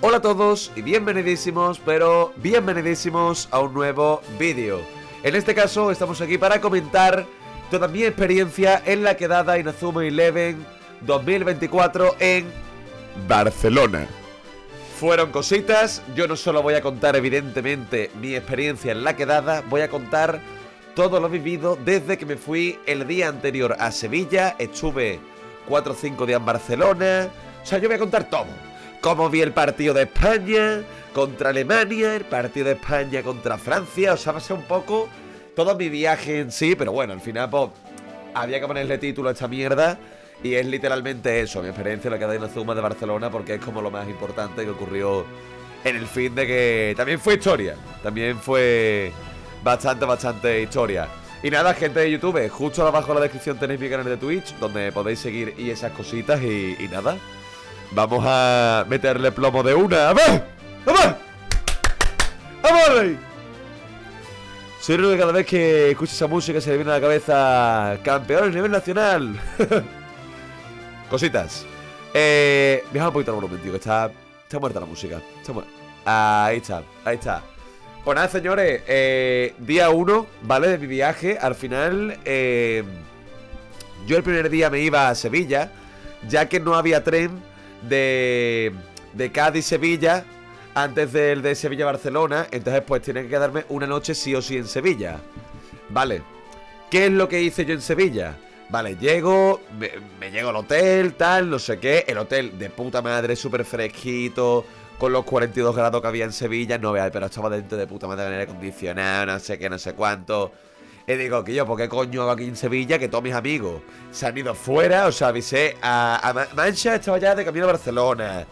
Hola a todos y bienvenidísimos, pero bienvenidísimos a un nuevo vídeo. En este caso estamos aquí para comentar toda mi experiencia en la quedada Inazuma Eleven 2024 en Barcelona. Fueron cositas, yo no solo voy a contar evidentemente mi experiencia en la quedada, voy a contar todo lo vivido desde que me fui el día anterior a Sevilla, estuve 4 o 5 días en Barcelona, o sea, yo voy a contar todo. Cómo vi el partido de España contra Alemania, el partido de España contra Francia, o sea, va a ser un poco todo mi viaje en sí, pero bueno, al final, pues, había que ponerle título a esta mierda y es literalmente eso, mi experiencia en la quedada Inazuma de Barcelona, porque es como lo más importante que ocurrió en el fin de que también fue historia, también fue bastante historia. Y nada, gente de YouTube, justo abajo en la descripción tenéis mi canal de Twitch, donde podéis seguir y esas cositas y nada. Vamos a meterle plomo de una. ¡A ver! ¡Vamos! ¡Vamos! Soy uno que cada vez que escucho esa música se le viene a la cabeza campeón a nivel nacional. Cositas. Viaja un poquito el volumen, tío, que está muerta la música. Está muerta. Ahí está, ahí está. Pues nada, señores, día 1, ¿vale? De mi viaje. Al final, yo el primer día me iba a Sevilla, ya que no había tren de Cádiz-Sevilla antes del de Sevilla-Barcelona. Entonces pues tiene que quedarme una noche sí o sí en Sevilla. Vale, ¿qué es lo que hice yo en Sevilla? Vale, llego, me llego al hotel, tal, no sé qué. El hotel de puta madre, súper fresquito, con los 42 grados que había en Sevilla. No veáis, pero estaba dentro de puta madre, aire acondicionado, no sé qué, no sé cuánto. Y digo, que yo, ¿por qué coño hago aquí en Sevilla? Que todos mis amigos se han ido fuera. O sea, avisé a Mancha, estaba ya de camino a Barcelona.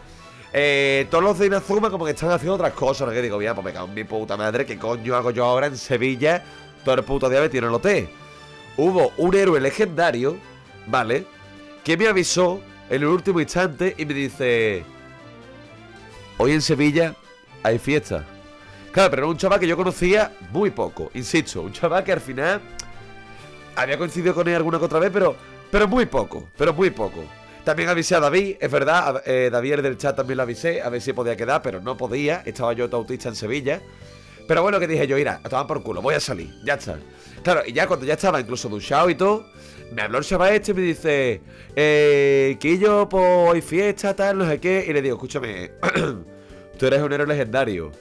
Todos los de Inazuma como que están haciendo otras cosas, ¿no? Que digo, mira, pues me cago en mi puta madre, ¿qué coño hago yo ahora en Sevilla? Todo el puto día me tiene el hotel. Hubo un héroe legendario, ¿vale? Que me avisó en el último instante y me dice, hoy en Sevilla hay fiesta. Claro, pero era un chaval que yo conocía muy poco, insisto, un chaval que al final había coincidido con él alguna que otra vez, pero muy poco, También avisé a David, es verdad, David del chat también lo avisé, a ver si podía quedar, pero no podía, estaba yo autista en Sevilla. Pero bueno, que dije yo, mira, a tomar por culo, voy a salir, ya está. Claro, y ya cuando ya estaba incluso duchado y todo, me habló el chaval este y me dice, Quillo, pues hoy fiesta, tal, no sé qué. Y le digo, escúchame, tú eres un héroe legendario.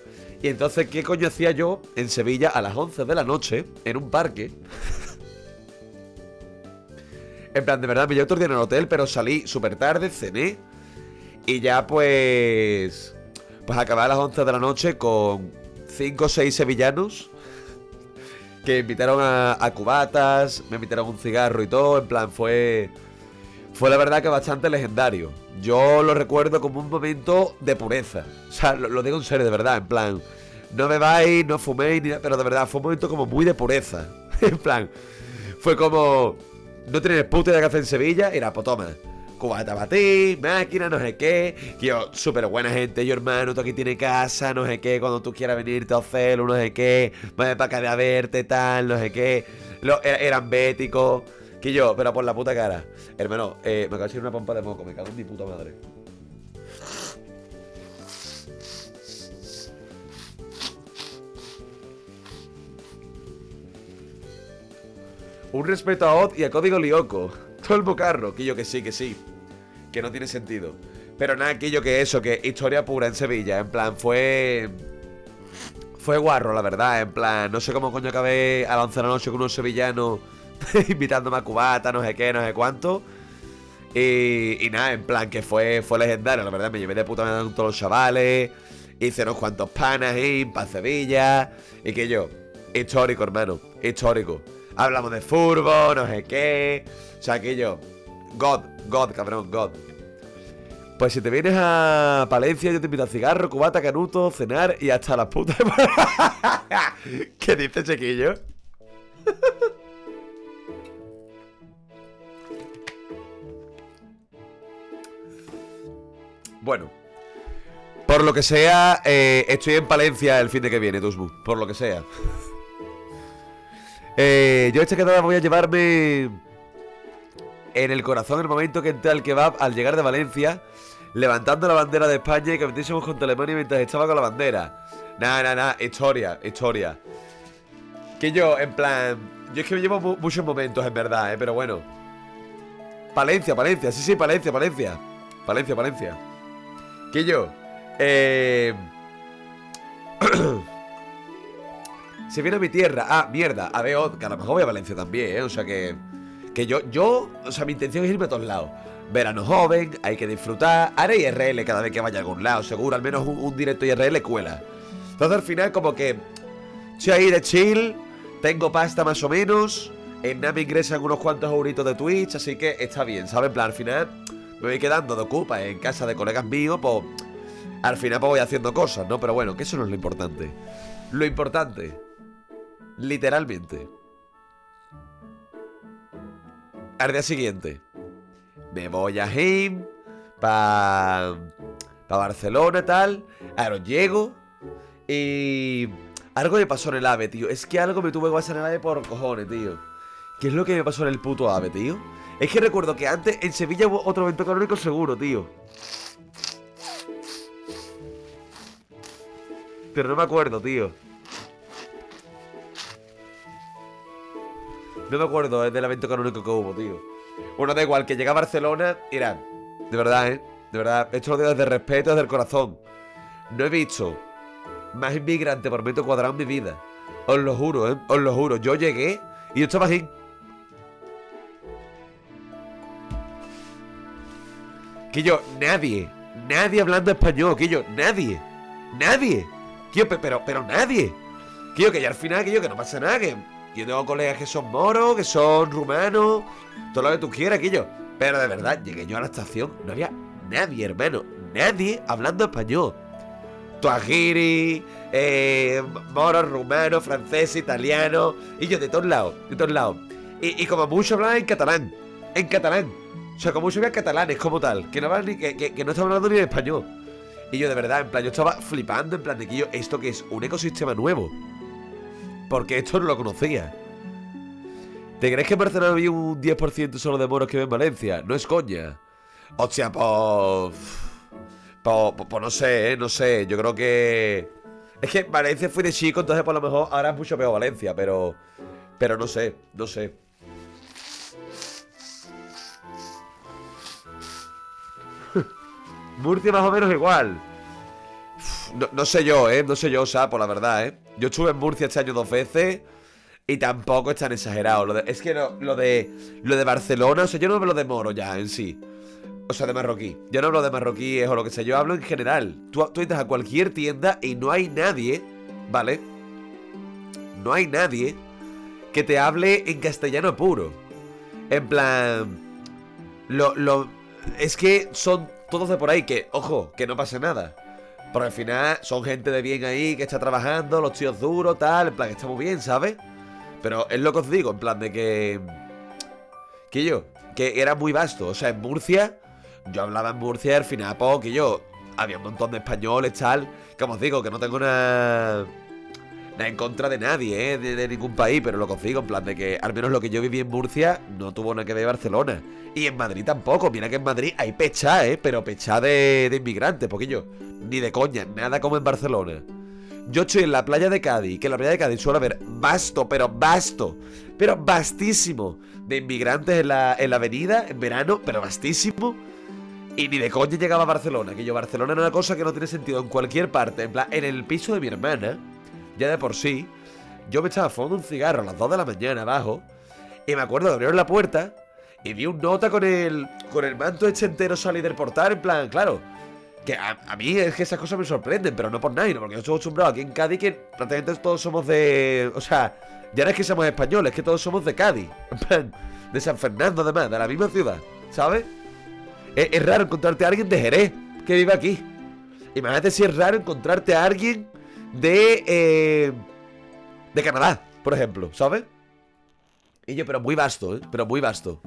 Y entonces, ¿qué coño hacía yo en Sevilla a las 11 de la noche en un parque? En plan, de verdad, me llevé otro día en el hotel, pero salí súper tarde, cené. Y ya pues... pues acabé a las 11 de la noche con 5 o 6 sevillanos que me invitaron a cubatas, me invitaron un cigarro y todo. En plan, fue la verdad que bastante legendario. Yo lo recuerdo como un momento de pureza. O sea, lo digo en serio, de verdad. En plan, no bebáis, no fuméis, pero de verdad, fue un momento como muy de pureza. En plan, fue como, no tienes puta idea que hacer en Sevilla. Y era, pues toma, cubata para ti, máquina, no sé qué. Tío, súper buena gente. Yo, hermano, tú aquí tienes casa, no sé qué. Cuando tú quieras venirte a Ocelo, no sé qué. Vaya para acá de a verte, tal, no sé qué. Eran béticos. Y yo, pero por la puta cara, hermano, me acabo de echar una pompa de moco, me cago en mi puta madre. Un respeto a Odd y a Código Lyoko. Todo el bocarro, Quillo, que sí, que no tiene sentido. Pero nada, Quillo, que eso, que historia pura en Sevilla. En plan, fue guarro, la verdad. En plan, no sé cómo coño acabé a las 11 de la noche con unos sevillanos invitándome a cubata, no sé qué, no sé cuánto. Y nada, en plan que fue legendario, la verdad. Me llevé de puta madre con todos los chavales. Hice unos cuantos panas ahí para Sevilla. Y que yo, histórico, hermano, histórico. Hablamos de furbo, no sé qué. O sea, que yo, God, cabrón, God. Pues si te vienes a Palencia, yo te invito a cigarro, cubata, canuto, cenar y hasta las putas. ¿Qué dices, chiquillo? Bueno, por lo que sea, estoy en Palencia el fin de que viene, Tusbu, por lo que sea. Yo esta quedada voy a llevarme en el corazón el momento que entré al kebab al llegar de Valencia. levantando la bandera de España y que metísemos contra Alemania mientras estaba con la bandera. Historia. Que yo, en plan, yo es que me llevo muchos momentos, en verdad, pero bueno. Palencia, sí, Palencia. Que yo, se viene a mi tierra. Ah, mierda, a ver, que a lo mejor voy a Valencia también, o sea que yo, o sea, mi intención es irme a todos lados. Verano joven, hay que disfrutar. Haré IRL cada vez que vaya a algún lado, seguro. Al menos un directo IRL cuela. Entonces al final como que estoy ahí de chill, tengo pasta más o menos. En nada me ingresan unos cuantos euritos de Twitch, así que está bien, ¿sabes? En plan, al final me voy quedando de ocupa en casa de colegas míos, pues al final pues voy haciendo cosas, ¿no? Pero bueno, que eso no es lo importante. Lo importante, literalmente, al día siguiente me voy a Heim, pa Barcelona, tal. Ahora llego y algo me pasó en el AVE, tío. Es que algo me tuve que pasar en el AVE por cojones, tío. ¿Qué es lo que me pasó en el puto AVE, tío? Es que recuerdo que antes en Sevilla hubo otro evento canónico seguro, tío, pero no me acuerdo, tío. No me acuerdo del evento canónico que hubo, tío. Bueno, da igual, que llegué a Barcelona. Mira, de verdad, de verdad, esto lo digo desde el respeto, desde el corazón. No he visto más inmigrante por metro cuadrado en mi vida. Os lo juro, os lo juro. Yo llegué y yo estaba así. Que yo, nadie hablando español. Que yo, nadie. Que yo, pero nadie. Que yo, que ya al final, que yo, que no pasa nada, que yo tengo colegas que son moros, que son rumanos, todo lo que tú quieras, que yo. Pero de verdad, llegué yo a la estación, no había nadie, hermano. Nadie hablando español. Tuajiri, moros, rumanos, franceses, italianos. Y yo de todos lados, Y como mucho hablaban en catalán. O sea, como mucho había catalanes como tal, que no hablan ni, que no estaban hablando ni en español. Y yo de verdad, en plan, yo estaba flipando, en plan de que yo, esto que es un ecosistema nuevo, porque esto no lo conocía. ¿Te crees que en Barcelona había un 10% solo de moros que ven Valencia? No es coña. Hostia, pues no sé, no sé. Yo creo que es que en Valencia fui de chico, entonces por lo mejor ahora es mucho peor Valencia, pero no sé, Murcia más o menos igual. No sé yo, no sé yo, o sea, por la verdad, yo estuve en Murcia este año 2 veces y tampoco es tan exagerado. Es que no, lo de Barcelona, o sea, yo no hablo de moro ya en sí. O sea, de marroquí. Yo no hablo de marroquíes o lo que sea, yo hablo en general. Tú entras a cualquier tienda y no hay nadie, ¿vale? No hay nadie que te hable en castellano puro. En plan, es que son todos de por ahí, que, ojo, que no pase nada. Porque al final son gente de bien ahí, que está trabajando, los tíos duros, tal, en plan, está muy bien, ¿sabes? Pero es lo que os digo, en plan de que... que era muy vasto, o sea, en Murcia, yo hablaba en Murcia, al final, pues, que yo, había un montón de españoles, tal, como os digo, que no tengo nada en contra de nadie, de ningún país, pero lo que os digo, en plan de que, al menos lo que yo viví en Murcia, no tuvo nada que ver en Barcelona, y en Madrid tampoco. Mira que en Madrid hay pechá, pero pechá de inmigrantes, porque yo, ni de coña, nada como en Barcelona. Yo estoy en la playa de Cádiz, que en la playa de Cádiz suele haber vasto, pero vastísimo de inmigrantes en la avenida, en verano, pero vastísimo. Y ni de coña llegaba a Barcelona, que yo, Barcelona era una cosa que no tiene sentido en cualquier parte. En plan, en el piso de mi hermana, ya de por sí, yo me estaba fumando un cigarro a las 2 de la mañana abajo, y me acuerdo de abrir la puerta y vi un nota con el manto este entero salir del portal, en plan, claro. Que a mí es que esas cosas me sorprenden, pero no por nadie, porque yo estoy acostumbrado aquí en Cádiz que prácticamente todos somos de... O sea, ya no es que seamos españoles, es que todos somos de Cádiz, en plan, de San Fernando además, de la misma ciudad, ¿sabes? Es raro encontrarte a alguien de Jerez que vive aquí. Imagínate si es raro encontrarte a alguien de Canadá, por ejemplo, ¿sabes? Y yo, pero muy vasto, pero muy vasto.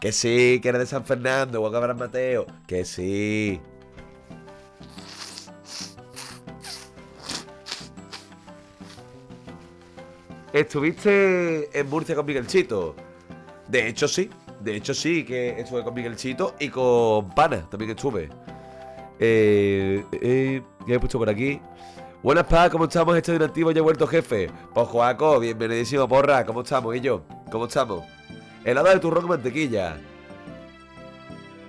Que sí, que eres de San Fernando, o Abraham Mateo. Que sí. ¿Estuviste en Murcia con Miguelchito? De hecho, sí. De hecho, sí, que estuve con Miguelchito y con Pana, también que estuve. ¿Qué he puesto por aquí? Buenas, pa, ¿cómo estamos? Estoy inactivo, ya he vuelto, jefe. Pues, Joaco, bienvenidísimo, porra. ¿Cómo estamos, Guillo? ¿Cómo estamos? Helada de turrón con mantequilla.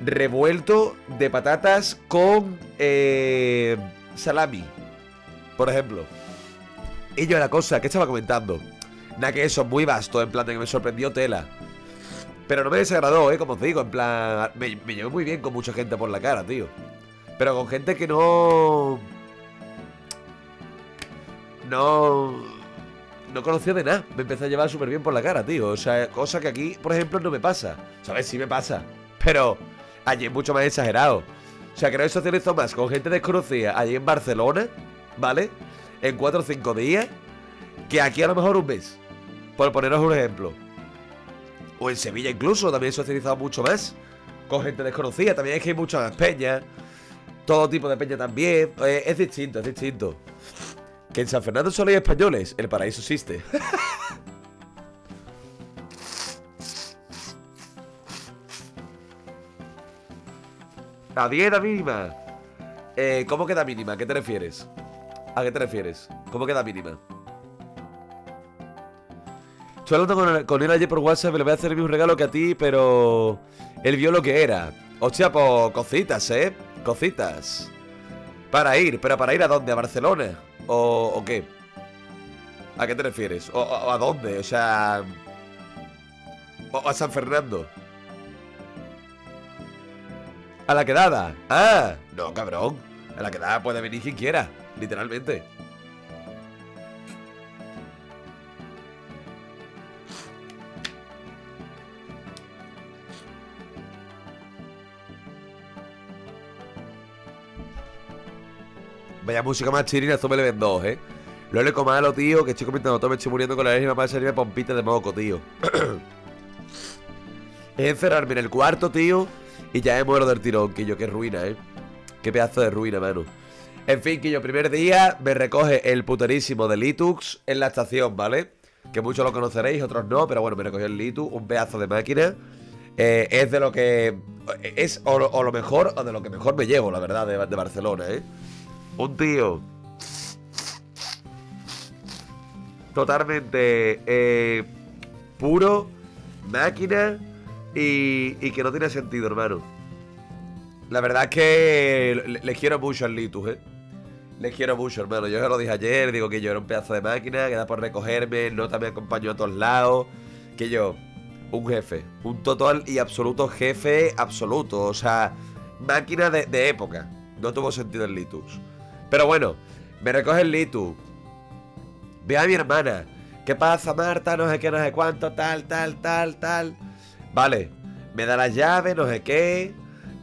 Revuelto de patatas con salami, por ejemplo. Y yo la cosa que estaba comentando. Nada, que eso es muy vasto, en plan de que me sorprendió tela. Pero no me desagradó, como os digo, en plan... Me llevé muy bien con mucha gente por la cara, tío. Pero con gente que no... No conocía de nada. Me empecé a llevar súper bien por la cara, tío. O sea, cosa que aquí, por ejemplo, no me pasa. ¿Sabes? Sí me pasa. Pero allí es mucho más exagerado. O sea, que no he socializado más con gente desconocida allí en Barcelona, ¿vale? En 4 o 5 días, que aquí a lo mejor un mes, por poneros un ejemplo. O en Sevilla incluso, también he socializado mucho más con gente desconocida. También es que hay muchas peñas, todo tipo de peña también. Es distinto, es distinto. Que en San Fernando solo hay españoles, el paraíso existe. La dieta mínima. ¿Cómo queda mínima? ¿A qué te refieres? ¿A qué te refieres? ¿Cómo queda mínima? Estoy hablando con él ayer por WhatsApp. Le voy a hacer el mismo regalo que a ti, pero él vio lo que era. Hostia, pues cositas, ¿eh? Cositas. Para ir, pero ¿para ir a dónde? ¿A Barcelona? ¿O qué? ¿A qué te refieres? ¿O a dónde? O sea... ¿O a San Fernando? ¿A la quedada? ¡Ah! No, cabrón. A la quedada puede venir quien quiera, literalmente. Vaya música más chirina, esto me le ven 2, ¿eh? Lo he leído malo, tío, que estoy comentando todo, me estoy muriendo con la alergia, me va a salir de pompita de moco, tío. Es encerrarme en el cuarto, tío, y ya me muero del tirón, Quillo, qué ruina, ¿eh? Qué pedazo de ruina, mano. En fin, Quillo, primer día me recoge el puterísimo de Litux en la estación, ¿vale? Que muchos lo conoceréis, otros no, pero bueno, me recogió el Litux, un pedazo de máquina. Es de lo que... Es o lo mejor, o de lo que mejor me llevo, la verdad, de Barcelona, ¿eh? Un tío totalmente puro, máquina y que no tiene sentido, hermano. La verdad es que les quiero mucho al Litus, les quiero mucho, hermano. Yo ya lo dije ayer, digo que yo era un pedazo de máquina, que da por recogerme, el nota me acompañó a todos lados. Que yo, un jefe, un total y absoluto jefe absoluto. O sea, máquina de época. No tuvo sentido el Litux. Pero bueno, me recoge el Litu. Ve a mi hermana. ¿Qué pasa, Marta? No sé qué, no sé cuánto. Tal. Vale, me da la llave, no sé qué.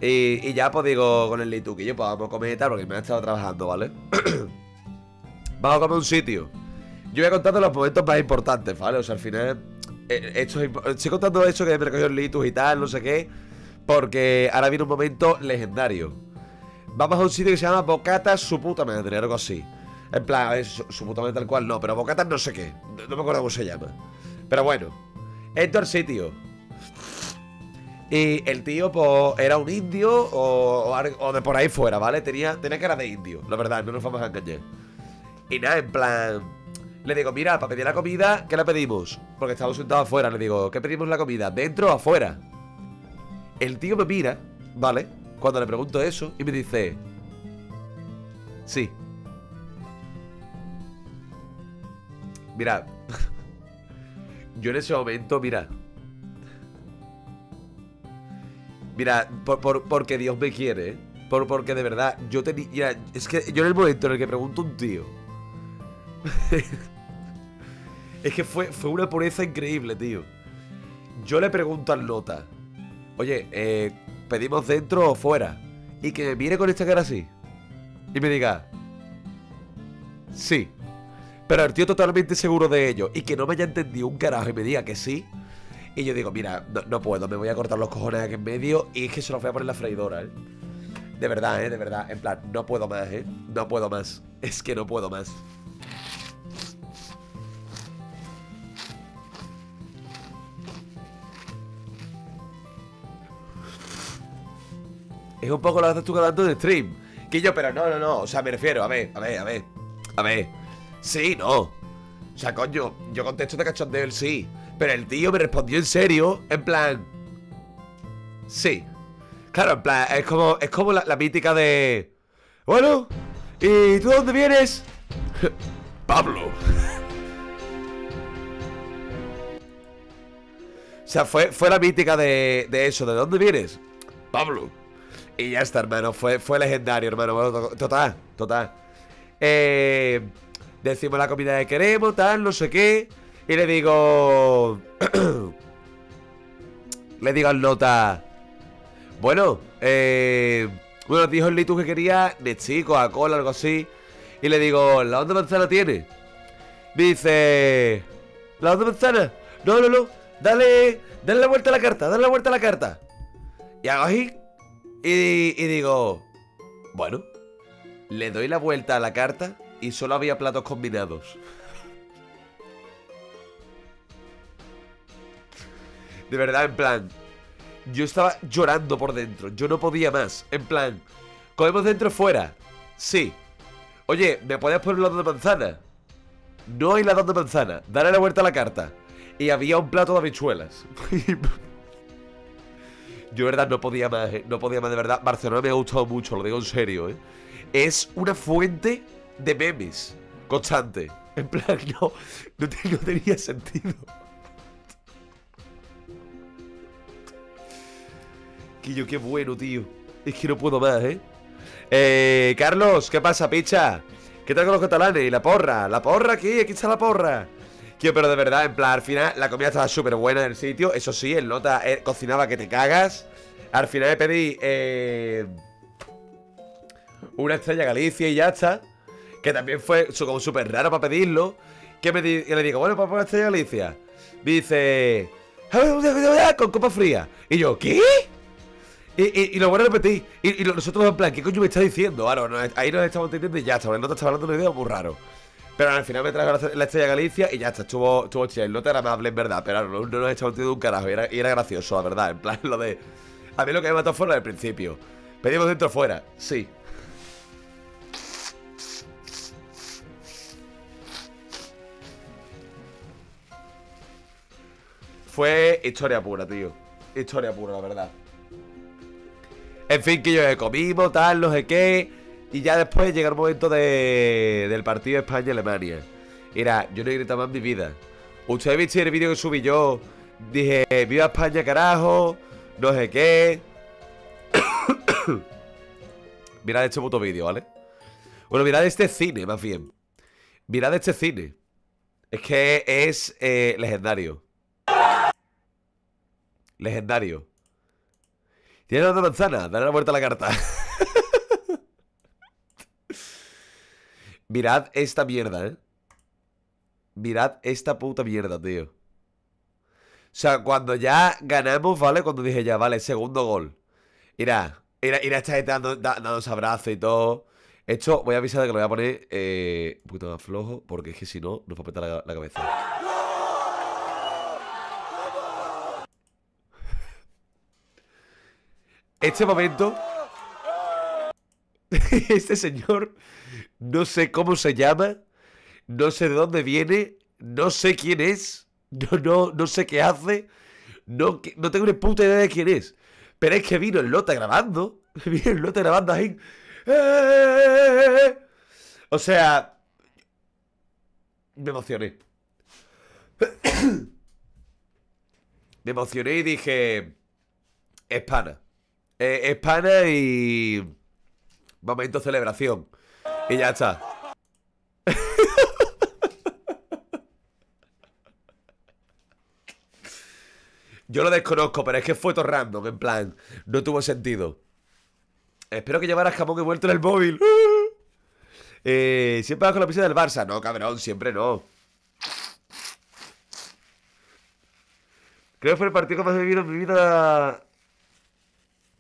Y ya pues digo con el Litu que yo pues vamos a comer y tal, porque me han estado trabajando, ¿vale? Vamos a comer un sitio. Yo voy a contar los momentos más importantes, ¿vale? O sea, al final estoy contando eso que me recogió el Litu y tal, no sé qué, porque ahora viene un momento legendario. Vamos a un sitio que se llama Bocata, su puta madre, algo así. En plan, su puta madre tal cual, no, pero Bocata no sé qué. No me acuerdo cómo se llama. Pero bueno, esto es el sitio. Y el tío, pues, era un indio o de por ahí fuera, ¿vale? Tenía cara de indio, la verdad, no nos vamos a engañar. Y nada, en plan... Le digo, mira, para pedir la comida, ¿qué la pedimos? Porque estábamos sentados afuera, le digo, ¿qué pedimos la comida? ¿Dentro o afuera? El tío me mira, ¿vale? Cuando le pregunto eso y me dice sí. Mira, yo en ese momento, mira, porque Dios me quiere, ¿eh? Porque de verdad, yo tenía... Es que yo en el momento en el que pregunto a un tío es que fue una pureza increíble, tío. Yo le pregunto al nota, oye, pedimos dentro o fuera, y que me mire con esta cara así y me diga sí, pero el tío totalmente seguro de ello, y que no me haya entendido un carajo y me diga que sí. Y yo digo, mira, no puedo, me voy a cortar los cojones aquí en medio, y es que se los voy a poner en la freidora, de verdad, en plan, no puedo más, no puedo más, es que no puedo más. Es un poco lo que haces tú cada tanto de stream. Que yo, pero no. O sea, me refiero, a ver. Sí, no. O sea, coño, yo contesto de cachondeo el sí. Pero el tío me respondió en serio, en plan... Sí. Claro, en plan, es como la mítica de... Bueno, ¿y tú dónde vienes? Pablo. O sea, fue la mítica de eso. ¿De dónde vienes? Pablo. Y ya está, hermano. Fue legendario, hermano. Bueno, total. Decimos la comida que queremos, tal, no sé qué. Y le digo... le digo al nota... Bueno, bueno, dijo el Litux que quería de chico, a cola, algo así. Y le digo, ¿la onda manzana tiene? Me dice... ¿La onda manzana? No. Dale la vuelta a la carta, Y hago así. Y digo... Bueno. Le doy la vuelta a la carta y solo había platos combinados. De verdad, en plan... Yo estaba llorando por dentro. Yo no podía más. En plan... ¿Comemos dentro fuera? Sí. Oye, ¿me puedes poner un lado de manzana? No hay lado de manzana. Dale la vuelta a la carta. Y había un plato de habichuelas. Yo, de verdad, no podía más, ¿eh? No podía más, de verdad. Barcelona me ha gustado mucho, lo digo en serio, ¿eh? Es una fuente de memes constante. En plan, no tenía sentido. Quillo, qué bueno, tío. Es que no puedo más, ¿eh? Carlos, ¿qué pasa, picha? ¿Qué tal con los catalanes? ¿Y la porra? ¿La porra aquí? Aquí está la porra. Pero de verdad, en plan, al final la comida estaba súper buena en el sitio. Eso sí, el nota cocinaba que te cagas. Al final le pedí una Estrella Galicia y ya está. Que también fue como súper raro para pedirlo. Que le digo, bueno, para una Estrella Galicia. Me dice, con copa fría. Y yo, ¿qué? Y lo bueno repetí. Y nosotros en plan, ¿qué coño me está diciendo? Ahora, ahí nos estamos entendiendo y ya está. El nota estaba hablando de una idea muy raro. Pero al final me trajo la Estrella Galicia y ya está, estuvo chida. El nota era amable, en verdad, pero no nos he echado un carajo. Y era gracioso, la verdad, en plan, lo de... A mí lo que me mató fue lo del principio. Pedimos dentro fuera, sí. Fue historia pura, tío. Historia pura, la verdad. En fin, que yo comimos, tal, no sé qué... Y ya después llega el momento del partido España-Alemania. Era, yo no he gritado más en mi vida. Ustedes viste el vídeo que subí yo. Dije, viva España, carajo. No sé qué. Mirad este puto vídeo, ¿vale? Bueno, mirad este cine, más bien. Mirad este cine. Es que es legendario. Legendario. Tiene una manzana, dale la vuelta a la carta. Mirad esta mierda, ¿eh? Mirad esta puta mierda, tío. O sea, cuando ya ganamos, ¿vale? Cuando dije ya, vale, segundo gol. Mira, esta gente dándose abrazos y todo. Esto, voy a avisar de que lo voy a poner un poquito más flojo, porque es que si no, nos va a petar la cabeza. Este momento... Este señor... No sé cómo se llama, no sé de dónde viene, no sé quién es, no sé qué hace, no tengo ni puta idea de quién es. Pero es que vino el Lota grabando, ahí. O sea, me emocioné. Me emocioné y dije, es pana y momento de celebración. Y ya está. Yo lo desconozco, pero es que fue todo random, en plan, no tuvo sentido. Espero que llevaras jamón envuelto en el móvil. ¿Siempre vas con la pizza del Barça? No, cabrón, siempre no. Creo que fue el partido que más he vivido en mi vida...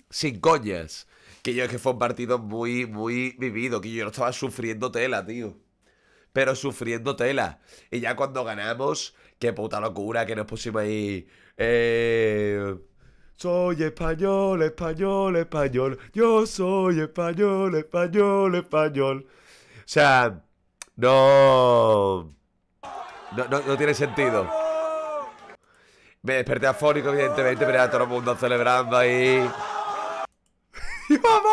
Sin coñas. Que yo es que fue un partido muy, muy vivido. Que yo no estaba sufriendo tela, tío. Pero sufriendo tela. Y ya cuando ganamos, qué puta locura que nos pusimos ahí. Soy español, español, español. Yo soy español, español, español. O sea, no tiene sentido. Me desperté afónico, evidentemente, pero era todo el mundo celebrando ahí. ¡Y vamos!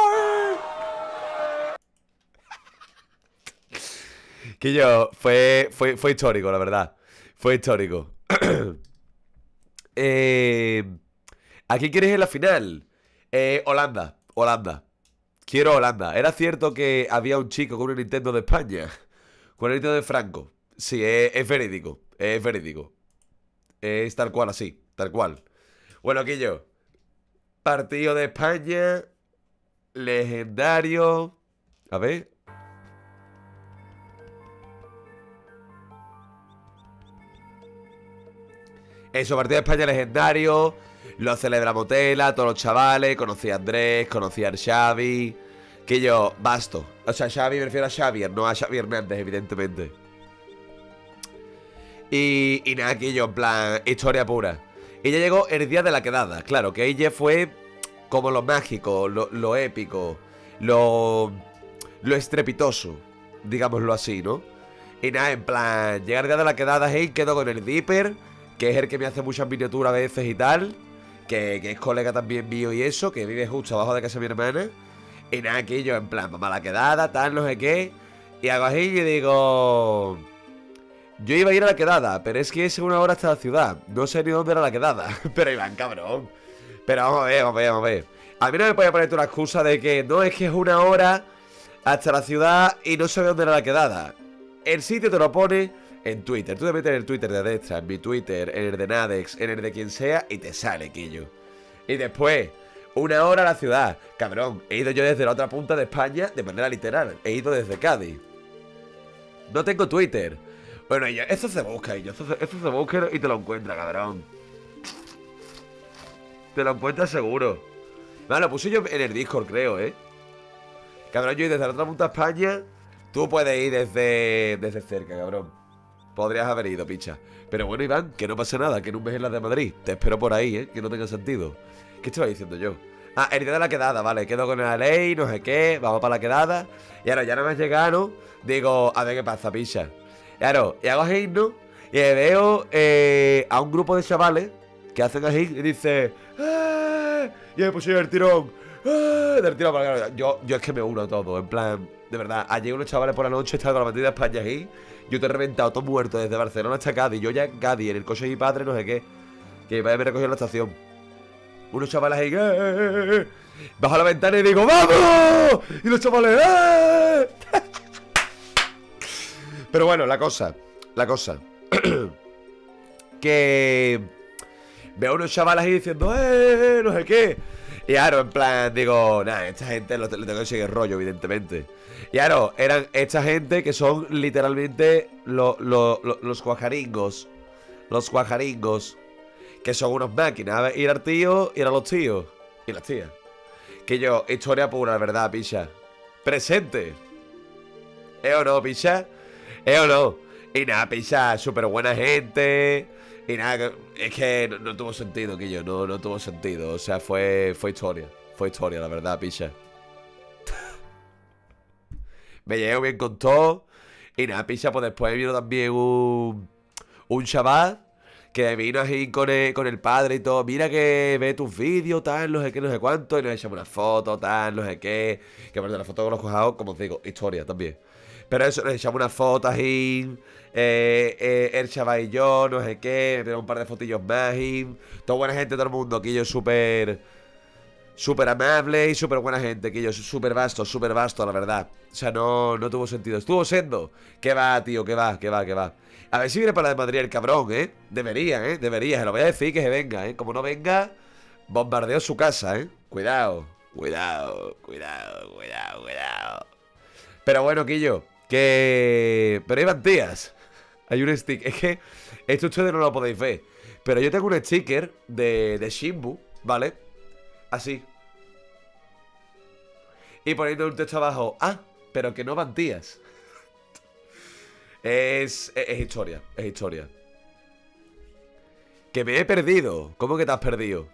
Que yo, fue histórico, la verdad. Fue histórico. ¿A quién quieres en la final? Holanda. Holanda. Quiero Holanda. Era cierto que había un chico con un Nintendo de España. Con el Nintendo de Franco. Sí, es verídico. Es verídico. Es tal cual, así. Tal cual. Bueno, aquí yo. Partido de España. Legendario. A ver. Eso, partido de España legendario. Lo celebramos tela, todos los chavales. Conocí a Andrés, conocí a Xavi. Que yo, basto. O sea, Xavi, me refiero a Xavier, no a Xavi Hernández, evidentemente. Y nada, que yo, en plan, historia pura. Y ya llegó el día de la quedada. Claro, que ella fue como lo mágico, lo épico, lo estrepitoso, digámoslo así, ¿no? Y nada, en plan, llega el día de la quedada, hey, quedo con el Dipper, que es el que me hace muchas miniaturas a veces y tal. Que es colega también mío y eso, que vive justo abajo de casa de mi hermana. Y nada, aquí yo en plan, mamá la quedada, tal, no sé qué. Y hago así y digo... Yo iba a ir a la quedada, pero es que es una hora hasta la ciudad. No sé ni dónde era la quedada. Pero Iván, cabrón. Pero vamos a ver, vamos a ver, vamos a ver. A mí no me podía poner una excusa de que no, es que es una hora hasta la ciudad y no sé dónde era la quedada. El sitio te lo pone en Twitter. Tú te metes en el Twitter de Dextra, en mi Twitter, en el de Nadex, en el de quien sea, y te sale, quillo. Y después, una hora a la ciudad. Cabrón, he ido yo desde la otra punta de España de manera literal. He ido desde Cádiz. No tengo Twitter. Bueno, y eso se busca, y eso se busca y te lo encuentra, cabrón. Te lo encuentras seguro. Vale, lo puse yo en el Discord, creo, ¿eh? Cabrón, yo he ido desde la otra punta de España. Tú puedes ir desde cerca, cabrón. Podrías haber ido, picha. Pero bueno, Iván, que no pasa nada, que en un mes es la de Madrid. Te espero por ahí, ¿eh? Que no tenga sentido. ¿Qué estaba diciendo yo? Ah, el día de la quedada, vale. Quedo con la ley, no sé qué. Vamos para la quedada. Y ahora ya nada más llegaron, digo, a ver qué pasa, picha. Y ahora, y hago así, ¿no? Y veo a un grupo de chavales que hacen así y dice... ¡Ah! Y me puse el tirón. ¡Ah! Del tirón para acá. Yo es que me uno a todo, en plan... De verdad, ayer unos chavales por la noche estaban con la bandera de España ahí. Yo te he reventado, todo muerto, desde Barcelona hasta Cádiz. Yo ya en Cádiz, en el coche de mi padre, no sé qué. Que mi padre me recogió en la estación. Unos chavales ahí, bajo la ventana y digo, ¡vamos! Y los chavales, ¡eh! Pero bueno, la cosa. Que veo unos chavales ahí diciendo, ¡eh! No sé qué. Y ahora, en plan, digo, nada, esta gente le tengo que seguir el rollo, evidentemente. Y ahora, eran esta gente que son literalmente los cuajaringos. Los cuajaringos. Que son unos máquinas. Ir al tío, ir a los tíos. Y las tías. Que yo, historia pura, la verdad, picha. Presente. ¿Eh o no, picha? ¿Eh o no? Y nada, picha, súper buena gente. Y nada, es que no tuvo sentido, que yo, no tuvo sentido. O sea, fue historia. Fue historia, la verdad, picha. Me llevo bien con todo. Y nada, picha, pues después vino también un chaval que vino así con el padre y todo. Mira que ve tus vídeos, tal, no sé qué, no sé cuánto. Y nos echamos una foto, tal, no sé qué. Que aparte de la foto con los cojados, como os digo, historia también. Pero eso, nos echamos unas fotos así. El chaval y yo, no sé qué. Me dieron un par de fotillos más y... Toda buena gente, todo el mundo. Quillo súper amable y súper buena gente, que yo súper vasto, la verdad. O sea, no tuvo sentido. Estuvo siendo. ¿Qué va, tío? ¿Qué va? ¿Qué va? ¿Qué va? A ver si viene para la de Madrid el cabrón, ¿eh? Debería, ¿eh? Debería. Se lo voy a decir que se venga, ¿eh? Como no venga, bombardeo su casa, ¿eh? Cuidado. Cuidado. Pero bueno, Quillo, que... Pero Iván Tías, hay un stick. Es que esto ustedes no lo podéis ver, pero yo tengo un sticker de Shimbu, ¿vale? Así. Y poniendo un texto abajo, ah, pero que no van tías. Es historia, es historia. Que me he perdido. ¿Cómo que te has perdido?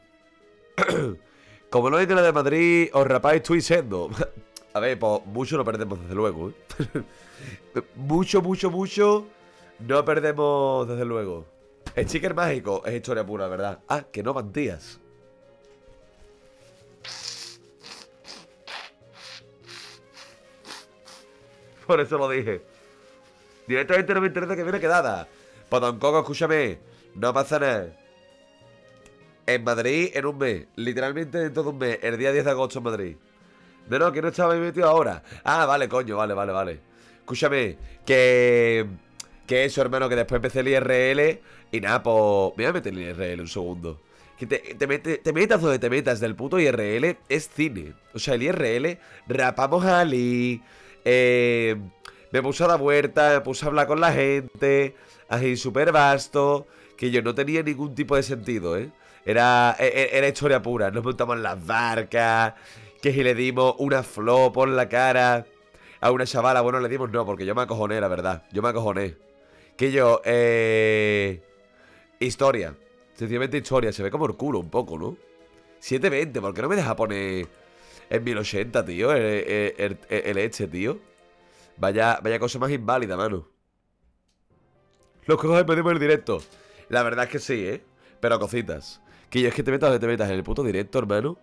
Como no hay que la de Madrid, os rapáis Twitch siendo. A ver, pues mucho no perdemos desde luego, ¿eh? mucho no perdemos desde luego. El sticker mágico es historia pura, ¿verdad? Ah, que no mantías. Por eso lo dije. Directamente no me interesa que viene quedada. Potoncoco, escúchame. No pasa nada. En Madrid en un mes. Literalmente en todo un mes. El día 10 de agosto en Madrid. No, no, que no estaba metido ahora. Ah, vale, coño, vale. Escúchame, que eso, hermano, que después empecé el IRL. Y nada, pues... me voy a meter el IRL un segundo. Que te metas donde te metas del puto IRL. Es cine. O sea, el IRL rapamos a Ali. Me puse a dar vueltas, me puse a hablar con la gente. Así súper vasto. Que yo no tenía ningún tipo de sentido, ¿eh? Era historia pura. Nos montamos en las barcas. Que si le dimos una flop por la cara a una chavala. Bueno, le dimos no, porque yo me acojoné, la verdad. Yo me acojoné. Que yo, historia. Sencillamente historia. Se ve como el culo un poco, ¿no? 720, ¿por qué no me deja poner en 1080, tío? El este, tío. Vaya cosa más inválida, mano. Los cojos de pedimos el directo. La verdad es que sí, ¿eh? Pero cositas. Que yo es que te metas en el puto directo, hermano.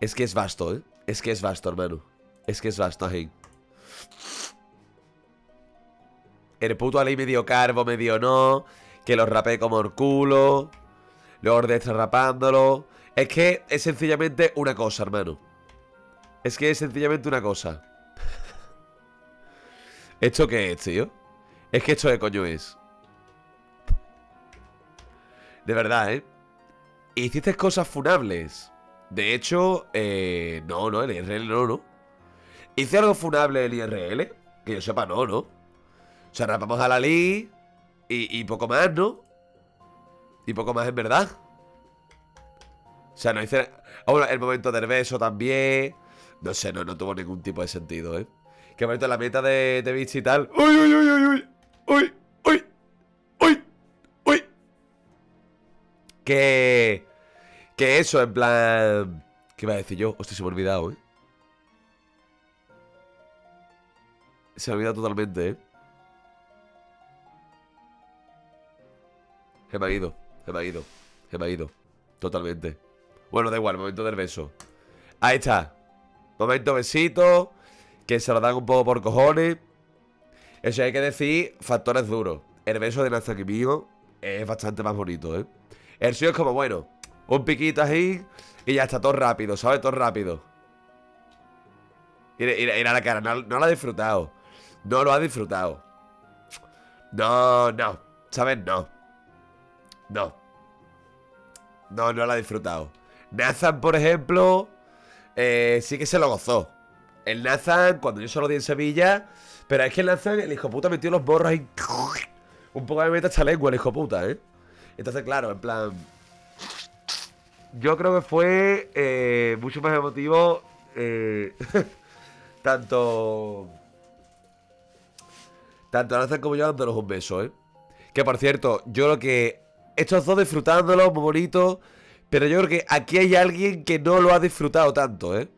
Es que es vasto, ¿eh? Es que es vasto, hermano. Es que es vasto, gente. El puto Ali medio carbo, medio no. Que lo rapé como el culo. Luego de estar rapándolo. Es que es sencillamente una cosa, hermano. Es que es sencillamente una cosa. ¿Esto qué es, tío? Es que esto de coño es. De verdad, ¿eh? Hiciste cosas funables. De hecho, no, el IRL no. ¿Hice algo funable el IRL? Que yo sepa, no. O sea, rapamos a la Lee y poco más, ¿no? Y poco más en verdad. O sea, no hice... Ahora, el momento del beso también. No sé, no tuvo ningún tipo de sentido, ¿eh? Que me meto en la meta de bicho y tal. ¡Uy! Que eso, en plan... ¿Qué iba a decir yo? Hostia, se me ha olvidado, ¿eh? Se me ha olvidado totalmente, ¿eh? Se me ha ido. Totalmente. Bueno, da igual, momento del beso. Ahí está. Momento besito. Que se lo dan un poco por cojones. Eso hay que decir, factores duros. El beso de Nathan y mío es bastante más bonito, ¿eh? El suyo es como, bueno... un piquito así y ya está todo rápido, ¿sabes? Todo rápido. Mira la cara, no lo ha disfrutado. No lo ha disfrutado. No, ¿sabes? No lo ha disfrutado. Nathan, por ejemplo, sí que se lo gozó. El Nathan, cuando yo se lo di en Sevilla. Pero es que el Nathan, el hijo puta, metió los borros ahí. Un poco me mete esta lengua, el hijo puta, ¿eh? Entonces, claro, en plan... yo creo que fue mucho más emotivo tanto Nathan como yo dándonos un beso, ¿eh? Que por cierto, yo lo que... estos dos disfrutándolo, muy bonito. Pero yo creo que aquí hay alguien que no lo ha disfrutado tanto, ¿eh?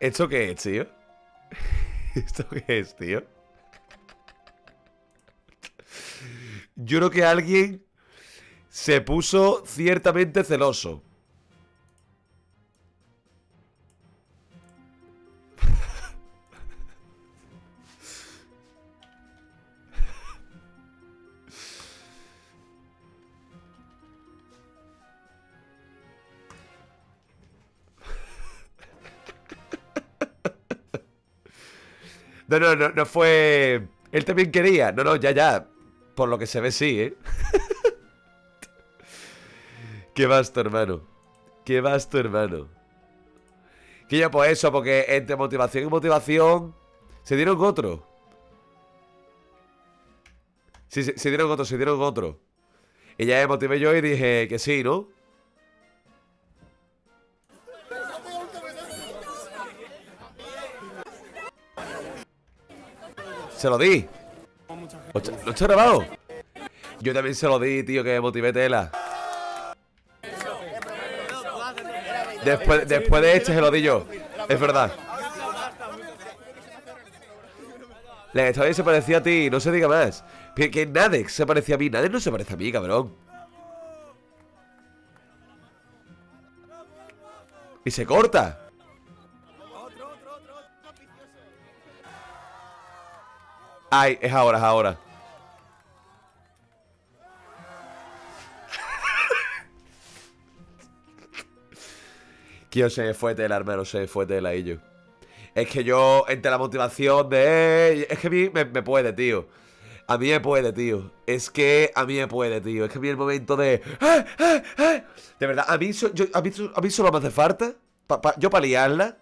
¿Esto qué es, tío? ¿Esto qué es, tío? Yo creo que alguien se puso ciertamente celoso. No fue... él también quería. No, ya. Por lo que se ve, sí, ¿eh? Qué vasto, hermano. Qué vasto, hermano. Que ya pues eso, porque entre motivación y motivación se dieron otro. Sí, se dieron otro. Y ya me motivé yo y dije que sí, ¿no? Se lo di. ¿Lo has grabado? Yo también se lo di, tío, que motivé tela. Después de este se lo di yo. Es verdad. La historia se parecía a ti, no se diga más. Que Nadex se parecía a mí. Nadex no se parece a mí, cabrón. Y se corta. Ay, es ahora, es ahora. Que yo sé, fue tela, hermano, sé, fue tela y yo. Es que yo, entre la motivación de... Es que a mí me puede, tío. A mí me puede, tío. Es que a mí me puede, tío. Es que a mí el momento de... De verdad, a mí solo me hace falta. Yo para liarla.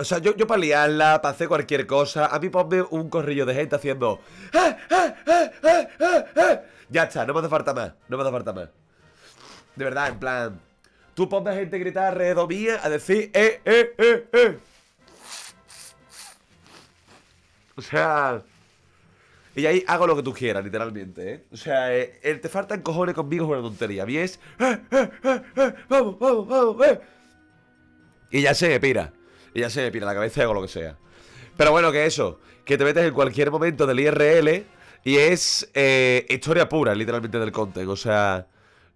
O sea, yo para liarla, para hacer cualquier cosa. A mí ponme un corrillo de gente haciendo... Ya está, no me hace falta más. No me hace falta más. De verdad, en plan... Tú ponme a gente a gritar alrededor mía a decir... O sea... Y ahí hago lo que tú quieras, literalmente, ¿eh? O sea, te faltan cojones conmigo es una tontería. A mí es... ¡Vamos, vamos, vamos! Y ya se me pira. Y ya se me pira la cabeza y hago lo que sea. Pero bueno, que eso. Que te metes en cualquier momento del IRL y es... historia pura, literalmente, del content. O sea...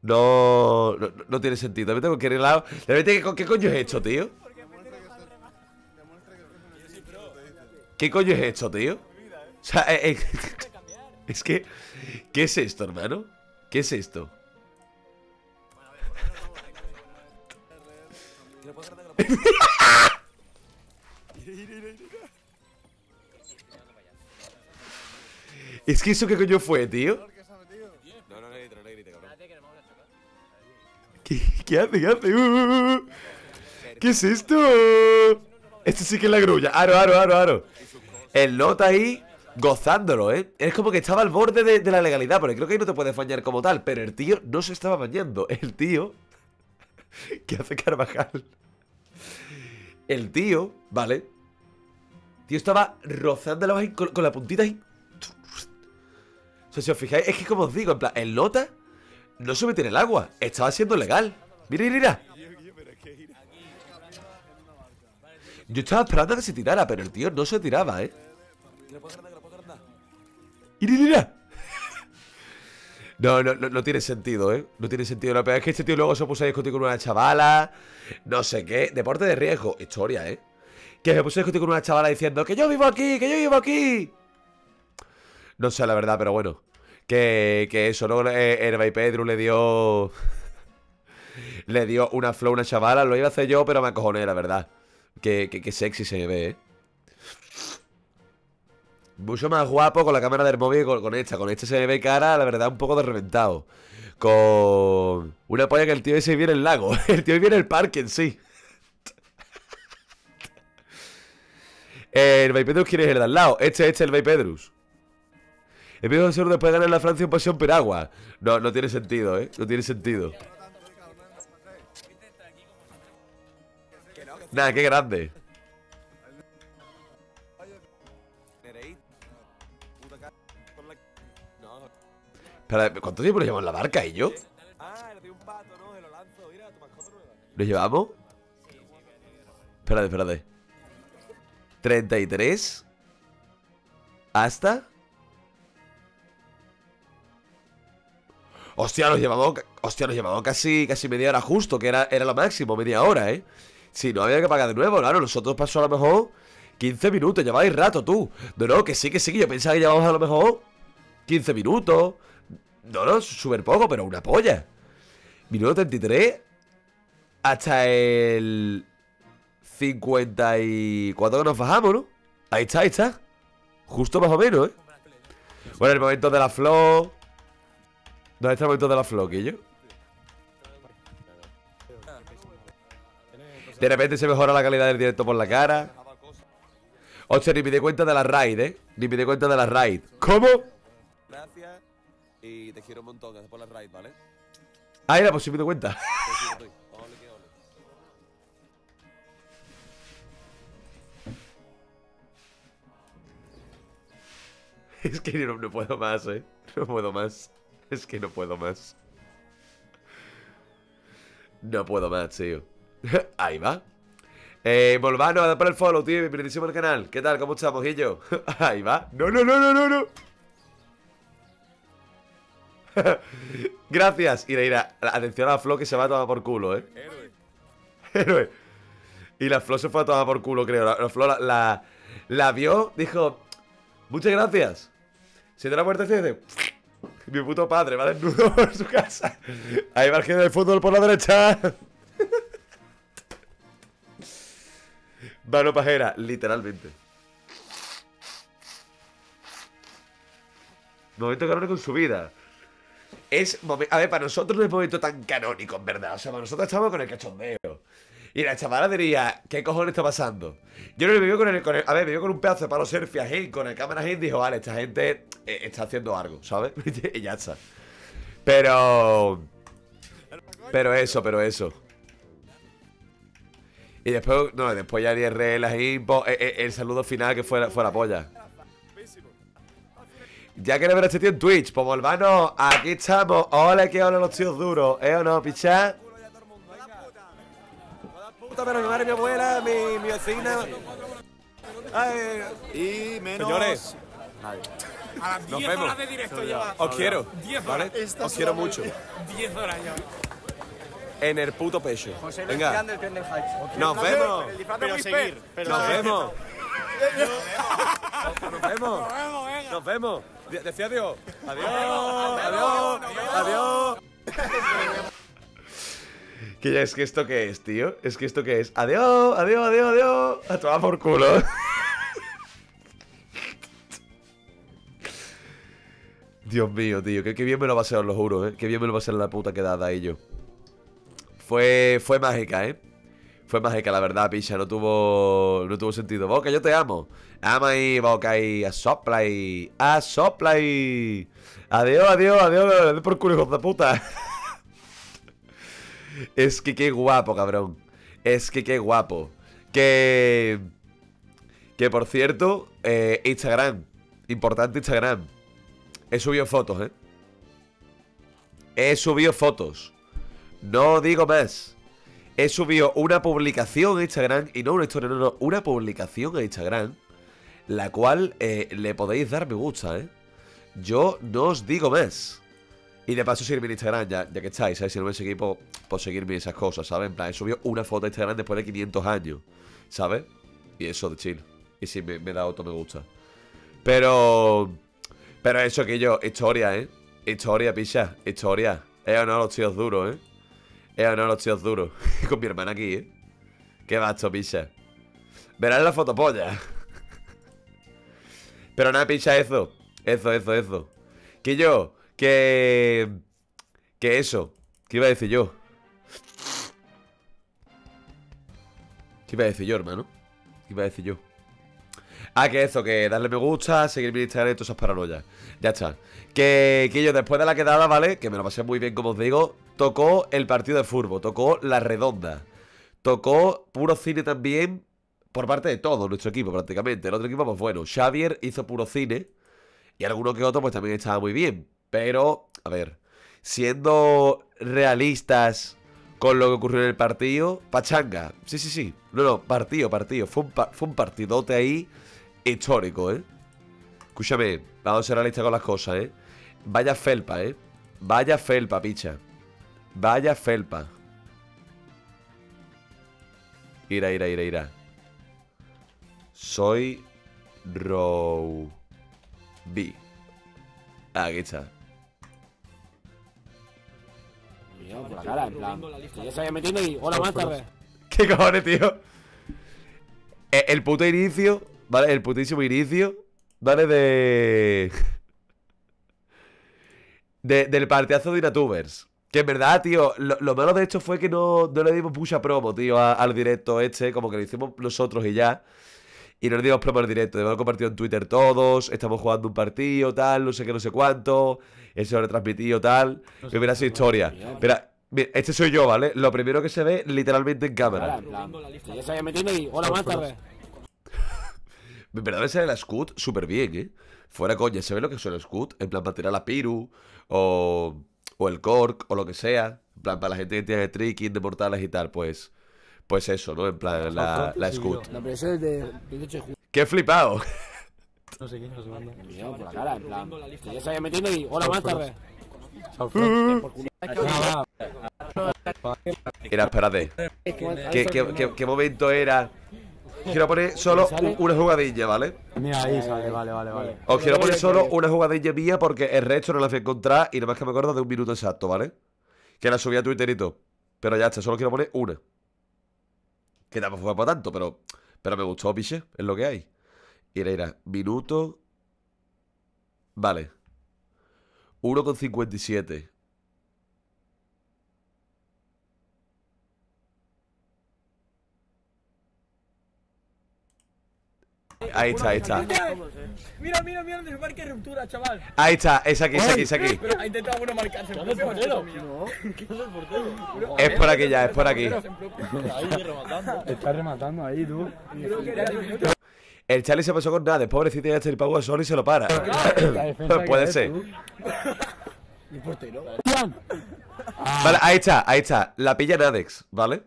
No tiene sentido. De repente, con qué lado. De repente, ¿qué coño es esto, tío? ¿Qué coño es esto, tío? O sea, es que. ¿Qué es esto, hermano? ¿Qué es esto? Es que eso, ¿qué coño fue, tío? ¿Qué hace? ¿Qué hace? ¿Qué es esto? Esto sí que es la grulla. Aro. El nota ahí gozándolo, ¿eh? Es como que estaba al borde de la legalidad, porque creo que ahí no te puedes bañar como tal. Pero el tío no se estaba bañando. El tío... ¿Qué hace Carvajal? El tío, vale. El tío estaba rozándolo ahí con la puntita ahí. O sea, si os fijáis, es que como os digo, en plan, el nota... No se metió en el agua, estaba siendo legal. Mira, mira. Yo estaba esperando a que se tirara, pero el tío no se tiraba, ¿eh? Mira. No tiene sentido, ¿eh? No tiene sentido. La peor es que este tío luego se puso a discutir con una chavala. No sé qué. Deporte de riesgo. Historia, ¿eh? Que se puso a discutir con una chavala diciendo que yo vivo aquí, que yo vivo aquí. No sé la verdad, pero bueno. Que eso, ¿no? Herba y Pedro le dio... le dio una flow a una chavala. Lo iba a hacer yo, pero me acojoné, la verdad. Que sexy se ve, ¿eh? Mucho más guapo con la cámara del móvil con esta. Con esta se ve cara, la verdad, un poco de reventado. Con... Una polla que el tío ese viene en el lago. El tío viene en el parque en sí. Herba y Pedro, ¿quién es el de al lado? Este, Herba y Pedro. El mismo deseo después de ganar la Francia en pasión piragua. No tiene sentido, ¿eh? No tiene sentido. Nada, qué grande. Espera, ¿cuánto tiempo nos llevamos la barca y yo? ¿Nos llevamos? Espérate. 33. ¿Hasta? Hostia, nos llevamos casi media hora justo, que era lo máximo, media hora, ¿eh? Si no había que pagar de nuevo, claro, nosotros pasó a lo mejor 15 minutos, lleváis rato tú. No, que sí, yo pensaba que llevábamos a lo mejor 15 minutos. No, súper poco, pero una polla. Minuto 33 hasta el 54 que nos bajamos, ¿no? Ahí está. Justo más o menos, ¿eh? Bueno, el momento de la flor... ¿Dónde está el momento de la floquillo? De repente se mejora la calidad del directo por la cara. Hostia, ni me di cuenta de la raid, ¿eh? ¿Cómo? Gracias. Y te quiero un montón. Gracias por la raid, ¿vale? Ah, era por si me di cuenta. Es que yo no puedo más, ¿eh? No puedo más. Es que no puedo más. No puedo más, tío. Ahí va. Volvano a dar por el follow, tío. Bienvenidísimo al canal. ¿Qué tal? ¿Cómo estamos, Guillo? Ahí va. No, no, no, no, no, no. Gracias. Y Ira, atención a la Flo que se va a tomar por culo, ¿eh? Héroe. Héroe. Y la Flo se fue a tomar por culo, creo. La Flo la vio, dijo... Muchas gracias. Se da la muerte y dice... Mi puto padre va desnudo en su casa. Ahí va el genio del fútbol por la derecha. Mano pajera, literalmente. Momento canónico en su vida. A ver, para nosotros no es momento tan canónico, en verdad. O sea, para nosotros estamos con el cachondeo. Y la chavala diría, ¿qué cojones está pasando? Yo no me veo con un pedazo de palo surf y con el cámara y dijo, vale, esta gente está haciendo algo, ¿sabes? Y ya está. Pero eso. Y después, no, después ya las impos, el saludo final que fue la polla. Ya queréis ver a este tío en Twitch, pues volvanos, aquí estamos. Hola, que hola los tíos duros, ¿eh o no, pichá? Pero mi madre, mi abuela, mi vecina. Ay, y menos. Señores, a las 10 horas de directo ya. Os quiero, ¿vale? Os quiero mucho. 10 horas ya. En el puto pecho. Venga. Nos vemos. Nos vemos. Nos vemos. Nos vemos. Decía adiós. Adiós. Adiós. Adiós. Que ya es que esto qué es, tío. Es que esto qué es. Adiós, adiós, adiós, adiós. A tomar por culo. Dios mío, tío. Qué bien me lo pasaron, lo juro, ¿eh? Qué bien me lo pasaron la puta quedada y yo. Fue mágica, ¿eh? Fue mágica, la verdad, picha. No tuvo sentido. Boca, yo te amo. Ama y Boca y asopla y... Asopla y... Adiós, adiós, adiós. Me doy por culo, hijo de puta. Es que qué guapo, cabrón. Es que qué guapo. Que por cierto, Instagram. Importante Instagram. He subido fotos, ¿eh? He subido fotos. No digo más. He subido una publicación a Instagram. Y no una historia, no, no. Una publicación a Instagram. La cual le podéis dar me gusta, ¿eh? Yo no os digo más. Y de paso seguirme en Instagram, ya que estáis, ¿sabes? Si no me seguís, pues seguirme esas cosas, ¿sabes? En plan, he subido una foto a Instagram después de 500 años, ¿sabes? Y eso de chill. Y si me da otro me gusta. Pero eso que yo, historia, ¿eh? Historia, picha, historia. He ganado a los tíos duros, ¿eh? He ganado a los tíos duros. Con mi hermana aquí, ¿eh? Qué basto, picha. Verás la fotopolla. Pero nada, picha, eso. Que yo... Que eso. ¿Qué iba a decir yo? ¿Qué iba a decir yo, hermano? ¿Qué iba a decir yo? Ah, que eso, que darle me gusta, seguir mi Instagram y todas esas paranoias. Ya está. Que yo después de la quedada, ¿vale? Que me lo pasé muy bien, como os digo. Tocó el partido de fútbol, tocó la redonda. Tocó puro cine también por parte de todo nuestro equipo, prácticamente. El otro equipo, pues bueno, Xavier hizo puro cine. Y alguno que otro, pues también estaba muy bien. Pero, a ver, siendo realistas con lo que ocurrió en el partido, pachanga, sí. No, partido. Fue un partidote ahí histórico, ¿eh? Escúchame, vamos a ser realistas con las cosas, ¿eh? Vaya felpa, ¿eh? Vaya felpa, picha. Vaya felpa. Ira. Soy Roby. Aquí está. Por la cara, en plan. Que ya se había metido y. Hola, buenas tardes. ¿Qué cojones, tío? El puto inicio, ¿vale? El putísimo inicio, ¿vale? Del partidazo de Inatubers. Que en verdad, tío, lo malo de esto fue que no le dimos mucha promo, tío, al directo este. Como que lo hicimos nosotros y ya. Y no le dimos promo al directo. Lo hemos compartido en Twitter todos. Estamos jugando un partido, tal, no sé qué, no sé cuánto. Eso lo he retransmitido, tal. No sé, mira esa historia. Mira, este soy yo, ¿vale? Lo primero que se ve literalmente en cámara. Ya se había metido y... Hola, buenas tardes. En verdad me sale la Scud súper bien, ¿eh? Fuera coña, ¿se ve lo que son los scuds? En plan, para tirar la piru, o el cork, o lo que sea. En plan, para la gente que tiene tricking de portales y tal, pues... Pues eso, ¿no? En plan, la scud. La presión es de 28 de junio. ¡Qué flipado! No sé quién nos manda. Por la cara, en plan. Que ya se había metido y... Hola, buenas tardes. Mira, espérate. ¿Qué momento era? Quiero poner solo una jugadilla, ¿vale? Mira, ahí sale, vale. Os quiero poner solo una jugadilla mía porque el resto no la voy a encontrar y nada más que me acuerdo de un minuto exacto, ¿vale? Que la subí a Twitterito. Pero ya está, solo quiero poner una. Que tampoco fue para tanto, pero me gustó, piche. Es lo que hay. Mira, minuto. Vale. 1,57. Ahí está. Mira, donde se marca ruptura, chaval. Ahí está, es aquí. Pero ha intentado uno marcarse. ¿Dónde es el portero? No, ¿qué es el portero? Es por aquí ya, es por aquí. Está rematando ahí, tú. El Charlie se pasó con Nadex, pobrecito, ya está el pago de sol y se lo para. Puede ser. ¿Y el portero? Vale, ahí está. La pilla Nadex, ¿vale?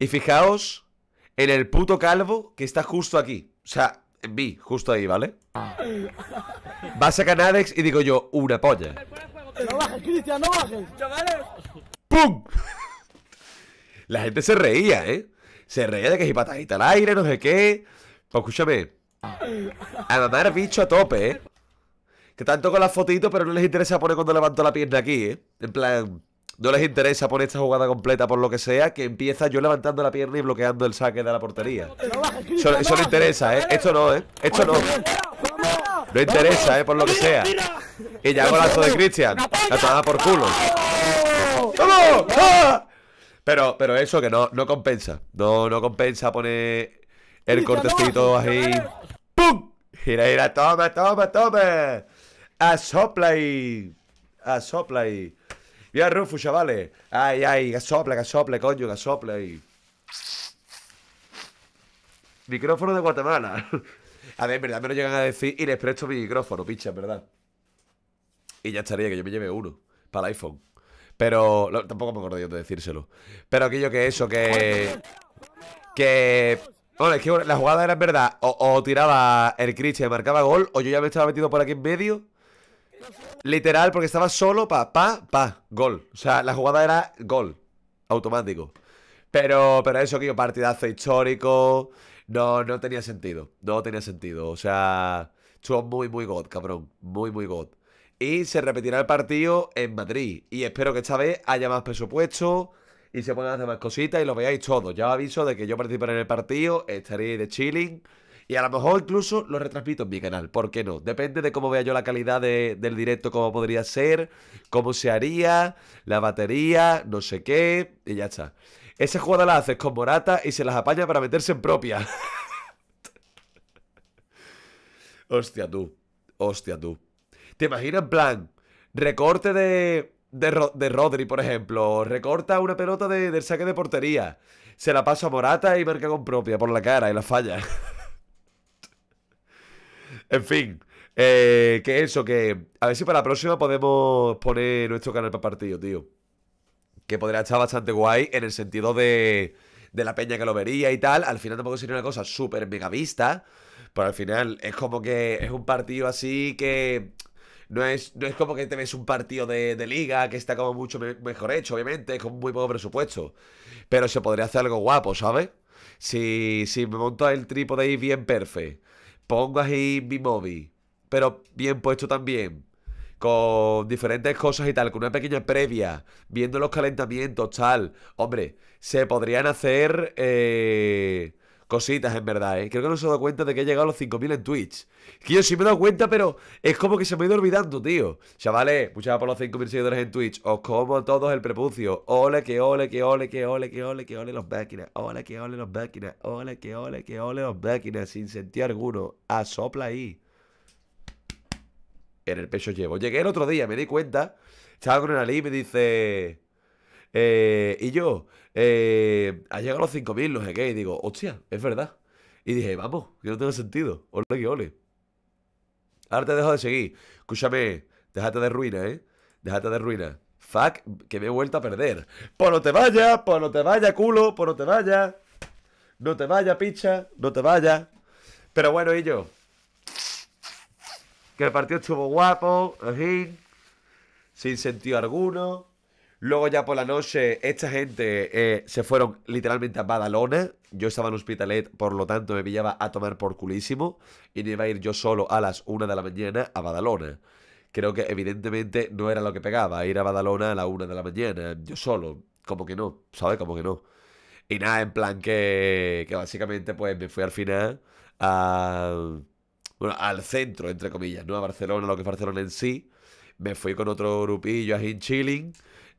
Y fijaos en el puto calvo que está justo aquí. O sea, vi, justo ahí, ¿vale? Va a sacar Nadex y digo yo, una polla. ¡No bajes, Cristian, no bajes! ¡Chavales! ¡Pum! La gente se reía, ¿eh? Se reía de que si patadita al aire, no sé qué. Pues escúchame, a mamar bicho a tope, ¿eh? Que tanto con las fotitos, pero no les interesa poner cuando levanto la pierna aquí, ¿eh? En plan, no les interesa poner esta jugada completa por lo que sea, que empieza yo levantando la pierna y bloqueando el saque de la portería. Eso no interesa, ¿eh? Esto no. No interesa, ¿eh? Por lo que sea. Y ya golazo de Cristian. La tomada por culo. ¡Vamos! ¡Ah! Pero eso que no compensa. No compensa poner... El cortecito ahí. ¡Pum! Gira, toma. Asopla ahí. Mira, Rufu, chavales. Ay, asopla, coño. Ahí. Micrófono de Guatemala. A ver, en verdad me lo llegan a decir y les presto mi micrófono, picha, en verdad. Y ya estaría, que yo me lleve uno. Para el iPhone. Pero no, tampoco me acuerdo yo de decírselo. Pero aquello que eso, que... Bueno, es que la jugada era en verdad, o tiraba el Cristian y marcaba gol, o yo ya me estaba metido por aquí en medio. Literal, porque estaba solo, gol. O sea, la jugada era gol, automático. Pero eso, que yo, partidazo histórico, no tenía sentido. No tenía sentido, o sea, estuvo muy, muy god, cabrón, muy god. Y se repetirá el partido en Madrid, y espero que esta vez haya más presupuesto... Y se pueden hacer más cositas y lo veáis todo. Ya os aviso de que yo participaré en el partido, estaré de chilling. Y a lo mejor incluso lo retransmito en mi canal, ¿por qué no? Depende de cómo vea yo la calidad del directo, cómo podría ser, cómo se haría, la batería, no sé qué. Y ya está. Esa jugada la haces con Morata y se las apaña para meterse en propia. Hostia tú. ¿Te imaginas en plan recorte de Rodri, por ejemplo? Recorta una pelota del saque de portería, se la pasa a Morata y marca con propia por la cara y la falla. En fin, que eso, que a ver si para la próxima podemos poner nuestro canal para partido, tío. Que podría estar bastante guay en el sentido de la peña que lo vería y tal. Al final tampoco sería una cosa súper mega vista, pero al final es como que es un partido así que... No es como que te ves un partido de liga que está como mucho mejor hecho, obviamente, con muy poco presupuesto. Pero se podría hacer algo guapo, ¿sabes? Si me monto el trípode ahí bien perfecto, pongo ahí mi móvil, pero bien puesto también, con diferentes cosas y tal, con una pequeña previa, viendo los calentamientos, tal. Hombre, se podrían hacer... cositas, en verdad, ¿eh? Creo que no se ha dado cuenta de que he llegado a los 5.000 en Twitch. Que yo sí me he dado cuenta, pero es como que se me ha ido olvidando, tío. Chavales, muchas gracias por los 5.000 seguidores en Twitch. Os como a todos el prepucio. Ole, que ole, los máquinas. Ole, que ole, los máquinas. Ole, que ole, los máquinas. Sin sentido alguno. Asopla ahí. En el pecho llevo. Llegué el otro día, me di cuenta. Estaba con el Ali y me dice... y yo... ha llegado a los 5.000, no sé qué. Y digo, hostia, es verdad. Y dije, vamos, que no tengo sentido. Ole, que ole. Ahora te dejo de seguir. Escúchame, déjate de ruina, ¿eh? Déjate de ruina. Fuck, que me he vuelto a perder. Pues no te vayas, culo, pues no te vayas. No te vayas, picha, no te vayas. Pero bueno, y yo, que el partido estuvo guapo, así, sin sentido alguno. Luego ya por la noche esta gente se fueron literalmente a Badalona. Yo estaba en Hospitalet, por lo tanto me pillaba a tomar por culísimo. Y me iba a ir yo solo a las 1 de la mañana a Badalona. Creo que evidentemente no era lo que pegaba, ir a Badalona a las 1 de la mañana, yo solo, como que no, ¿sabes? Como que no. Y nada, en plan que básicamente pues me fui al final a, bueno, al centro, entre comillas, ¿no? A Barcelona, lo que es Barcelona en sí. Me fui con otro grupillo así chilling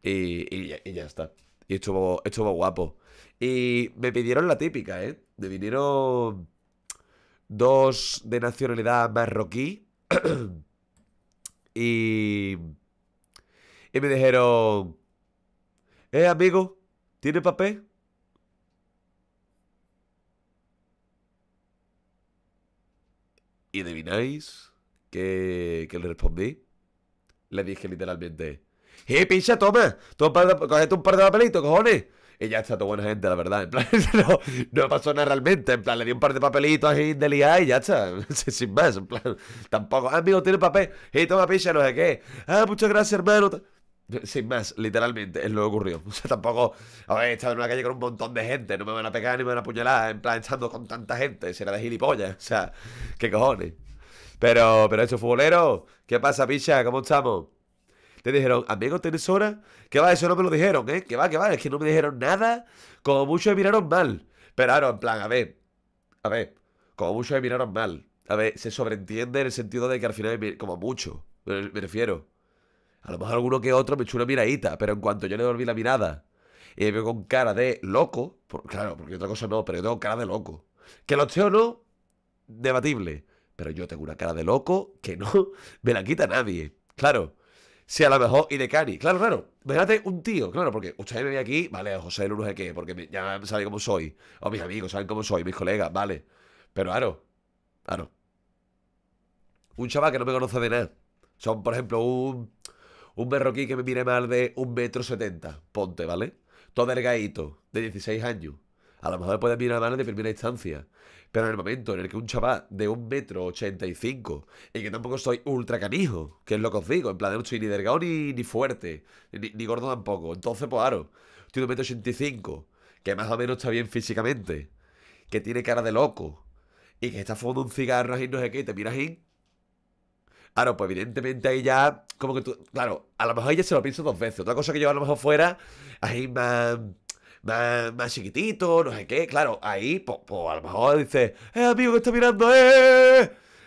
y ya está. Y estuvo guapo. Y me pidieron la típica, ¿eh? Me vinieron dos de nacionalidad marroquí. Y me dijeron, amigo, ¿tiene papel? Y adivináis que le respondí. Le dije literalmente, picha, toma, cogete un par de papelitos, cojones. Y ya está, toda buena gente, la verdad. En plan, no pasó nada realmente. En plan, le di un par de papelitos ahí de liar y ya está. Sin más, en plan. Tampoco, amigo, tiene papel. Y toma, picha, no sé qué. Muchas gracias, hermano. Sin más, literalmente, es lo que ocurrió. O sea, tampoco, a ver, he estado en una calle con un montón de gente. No me van a pegar ni me van a apuñalar. En plan, estando con tanta gente. Será de gilipollas. O sea, qué cojones. Pero hecho futbolero, ¿qué pasa, picha? ¿Cómo estamos? Te dijeron, amigo, ¿tienes hora? Que va, eso no me lo dijeron, ¿eh? Que va, es que no me dijeron nada. Como mucho me miraron mal. Pero ahora, en plan, a ver, como mucho me miraron mal. A ver, se sobreentiende en el sentido de que al final, como mucho, me refiero. A lo mejor alguno que otro me echó una miradita, pero en cuanto yo le devolví la mirada y me veo con cara de loco, claro, porque otra cosa no, pero yo tengo cara de loco. Que lo esté o no, debatible. Pero yo tengo una cara de loco que no me la quita nadie, claro. Si a lo mejor, y de cari, claro, imagínate un tío, claro, porque ustedes me ven aquí, vale, José no sé qué, porque ya saben cómo soy, o mis amigos saben cómo soy, mis colegas, vale, pero claro, un chaval que no me conoce de nada, son, por ejemplo, un marroquí que me mire mal de 1,70 m, ponte, ¿vale? Todo delgadito, de 16 años, a lo mejor puede mirar mal de primera instancia, pero en el momento en el que un chaval de 1,85 m, y que tampoco soy ultra canijo, que es lo que os digo, en plan, no soy ni delgado ni fuerte, ni gordo tampoco, entonces, pues, claro, estoy de 1,85 m, que más o menos está bien físicamente, que tiene cara de loco, y que está fumando un cigarro ahí, no sé qué, y te miras ahí. Claro, pues evidentemente ahí ya, como que tú, claro, a lo mejor ya se lo pienso dos veces. Otra cosa que yo a lo mejor fuera, ahí más chiquitito, no sé qué, claro, ahí, pues a lo mejor dices, amigo, que está mirando,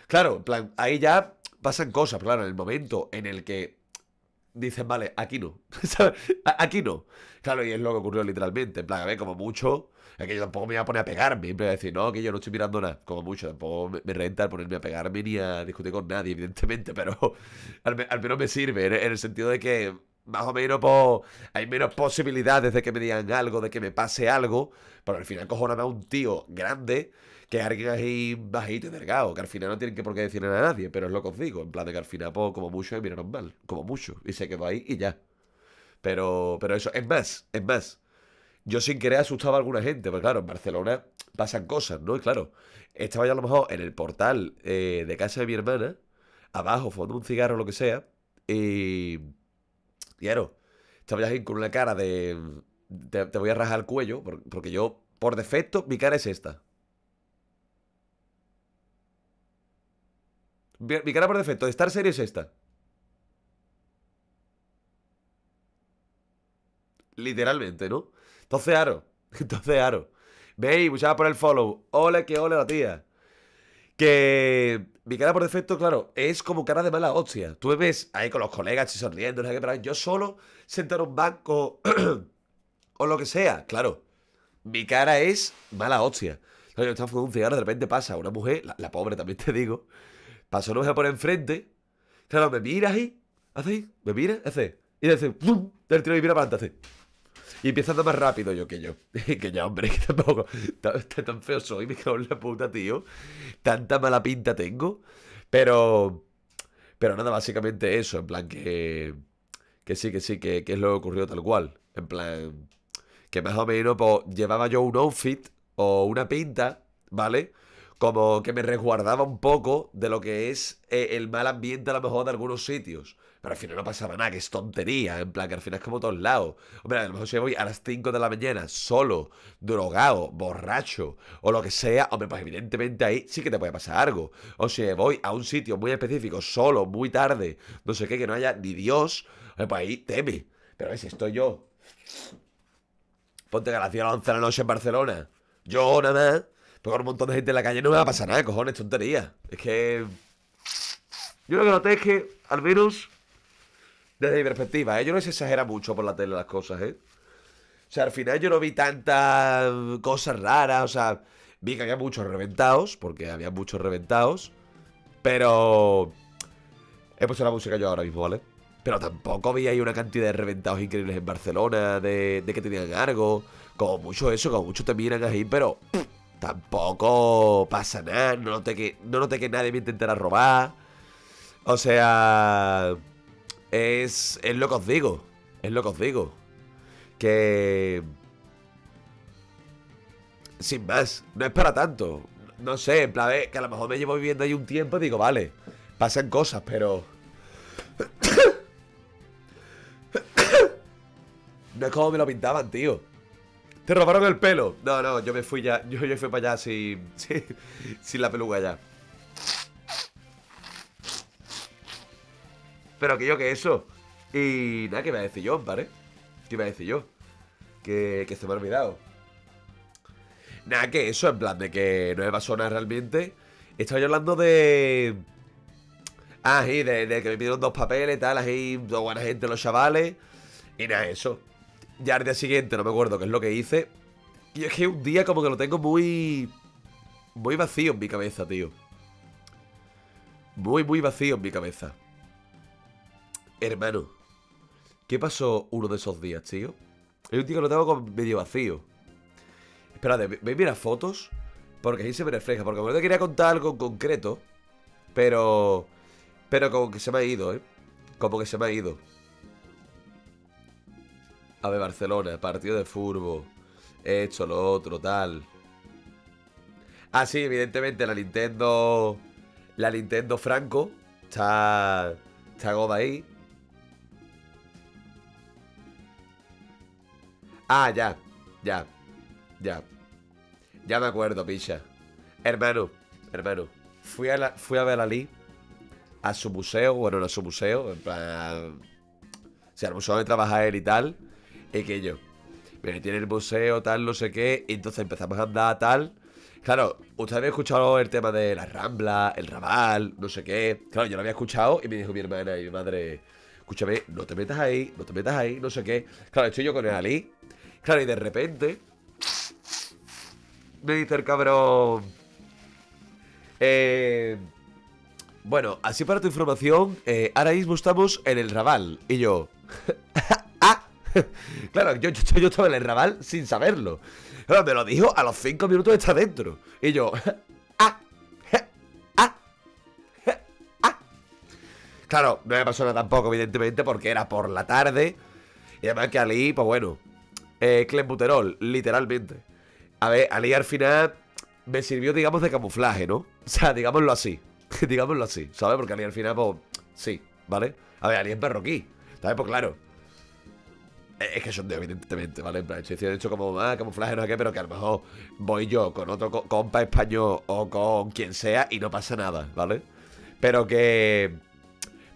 Claro, en plan, ahí ya pasan cosas, pero claro, en el momento en el que dices, vale, aquí no, ¿sabes? Aquí no. Claro, y es lo que ocurrió literalmente, en plan, a ver, como mucho, es que yo tampoco me voy a poner a pegarme, me voy a decir, no, que yo no estoy mirando nada, como mucho, tampoco me renta ponerme a pegarme ni a discutir con nadie, evidentemente, pero al menos me sirve, en el sentido de que, más o menos, pues, hay menos posibilidades de que me digan algo, de que me pase algo. Pero al final cojonan a un tío grande que es alguien así bajito y delgado, que al final no tienen que por qué decirle a nadie. Pero es lo que os digo, en plan de que al final, pues, como mucho me miraron mal, como mucho, y se quedó ahí y ya. Pero eso, es más, yo sin querer asustaba a alguna gente, porque claro, en Barcelona pasan cosas, ¿no? Y claro, estaba yo a lo mejor en el portal de casa de mi hermana, abajo, fumando un cigarro o lo que sea, y... Claro, estaba ya con una cara de... Te voy a rajar el cuello, porque yo, por defecto, mi cara es esta. Mi cara por defecto de estar serio es esta. Literalmente, ¿no? Entonces, Aro. Veis, muchachos, por el follow. Ole, que ole la tía. Que... Mi cara por defecto, claro, es como cara de mala hostia. Tú me ves ahí con los colegas y sonriendo, no sé qué, pero yo solo sentado en un banco o lo que sea, claro. Mi cara es mala hostia. Yo estaba fumando un cigarro, de repente pasa una mujer, la pobre también te digo, pasó una mujer por enfrente, claro, me mira ahí, hace, me mira, hace, y dice, ¡pum! Del tiro y mira para adelante, hace. Y empieza a andar más rápido yo. Que ya, hombre, que tampoco. Tan feo soy, me cago en la puta, tío. Tanta mala pinta tengo. Pero Pero nada, básicamente eso, en plan que sí, que es lo que ocurrió tal cual. En plan, que más o menos pues, llevaba yo un outfit o una pinta, ¿vale? Como que me resguardaba un poco de lo que es el mal ambiente a lo mejor de algunos sitios. Pero al final no pasaba nada, que es tontería, en plan que al final es como todos lados. Hombre, a lo mejor si voy a las 5 de la mañana solo, drogado, borracho o lo que sea, hombre, pues evidentemente ahí sí que te puede pasar algo. O si voy a un sitio muy específico, solo, muy tarde, no sé qué, que no haya ni Dios, pues ahí teme. Pero a ver si estoy yo, ponte que a las 10 de la 11 de la noche en Barcelona, yo nada más, con un montón de gente en la calle, no me va a pasar nada, cojones, tontería. Es que yo lo que noté es que, al menos desde mi perspectiva, yo no se exagera mucho por la tele las cosas, O sea, al final yo no vi tantas cosas raras, o sea, vi que había muchos reventados, porque había muchos reventados, pero he puesto la música yo ahora mismo, ¿vale? Pero tampoco vi ahí una cantidad de reventados increíbles en Barcelona, de que tenían algo, como mucho eso, como mucho te miran ahí, pero tampoco pasa nada, no noté que nadie me intentara robar. O sea, es lo que os digo, que sin más, no es para tanto. No sé, en plan, que a lo mejor me llevo viviendo ahí un tiempo y digo, vale, pasan cosas, pero no es como me lo pintaban, tío. Te robaron el pelo. No, no, yo me fui ya. Yo fui para allá sin la peluca ya. Pero que yo que eso. Y nada, ¿qué iba a decir yo, ¿vale? ¿Qué iba a decir yo? Que se me ha olvidado. Nada, que eso, en plan de que no me pasó nada realmente. Estaba yo hablando de... Ah, sí, de que me pidieron 2 papeles, tal, así, dos buena gente, los chavales. Y nada, eso. Ya al día siguiente, no me acuerdo qué es lo que hice. Y es que un día como que lo tengo muy... muy vacío en mi cabeza, tío. Muy vacío en mi cabeza. Hermano, ¿qué pasó uno de esos días, tío? Hay un día que lo tengo como medio vacío. Esperad, ¿veis las fotos? Porque ahí se me refleja. Porque me quería contar algo en concreto. Pero como que se me ha ido, Como que se me ha ido. A ver, Barcelona, partido de furbo, esto, lo otro, tal. Ah, sí, evidentemente la Nintendo Franco está goda ahí. Ah, ya. Ya me acuerdo, picha. Hermano, fui a ver a Ali a su museo, bueno, no a su museo, en plan, o sea, al museo donde trabaja él y tal. Y que yo, mira, tiene el museo, tal, no sé qué. Y entonces empezamos a andar, tal. Claro, ustedes habían escuchado el tema de la Rambla, el Raval, no sé qué. Claro, yo lo había escuchado y me dijo mi hermana y mi madre, escúchame, no te metas ahí, no sé qué. Claro, estoy yo con el Ali. Claro, y de repente me dice el cabrón, bueno, así para tu información, ahora mismo estamos en el Raval. Y yo... Claro, yo estaba en el Raval sin saberlo. Claro, me lo dijo a los 5 minutos de estar dentro. Y yo... Claro, no me pasó nada tampoco, evidentemente, porque era por la tarde. Y además que Ali, pues bueno, Clem Buterol, literalmente. A ver, Ali al final me sirvió, digamos, de camuflaje, ¿no? O sea, digámoslo así. Digámoslo así, ¿sabes? Porque Ali al final, pues... sí, ¿vale? A ver, Ali es marroquí, ¿sabes? Pues claro, es que son de evidentemente, ¿vale? En plan, estoy diciendo hecho como, camuflaje, no sé qué, pero que a lo mejor voy yo con otro compa español o con quien sea y no pasa nada, ¿vale? Pero que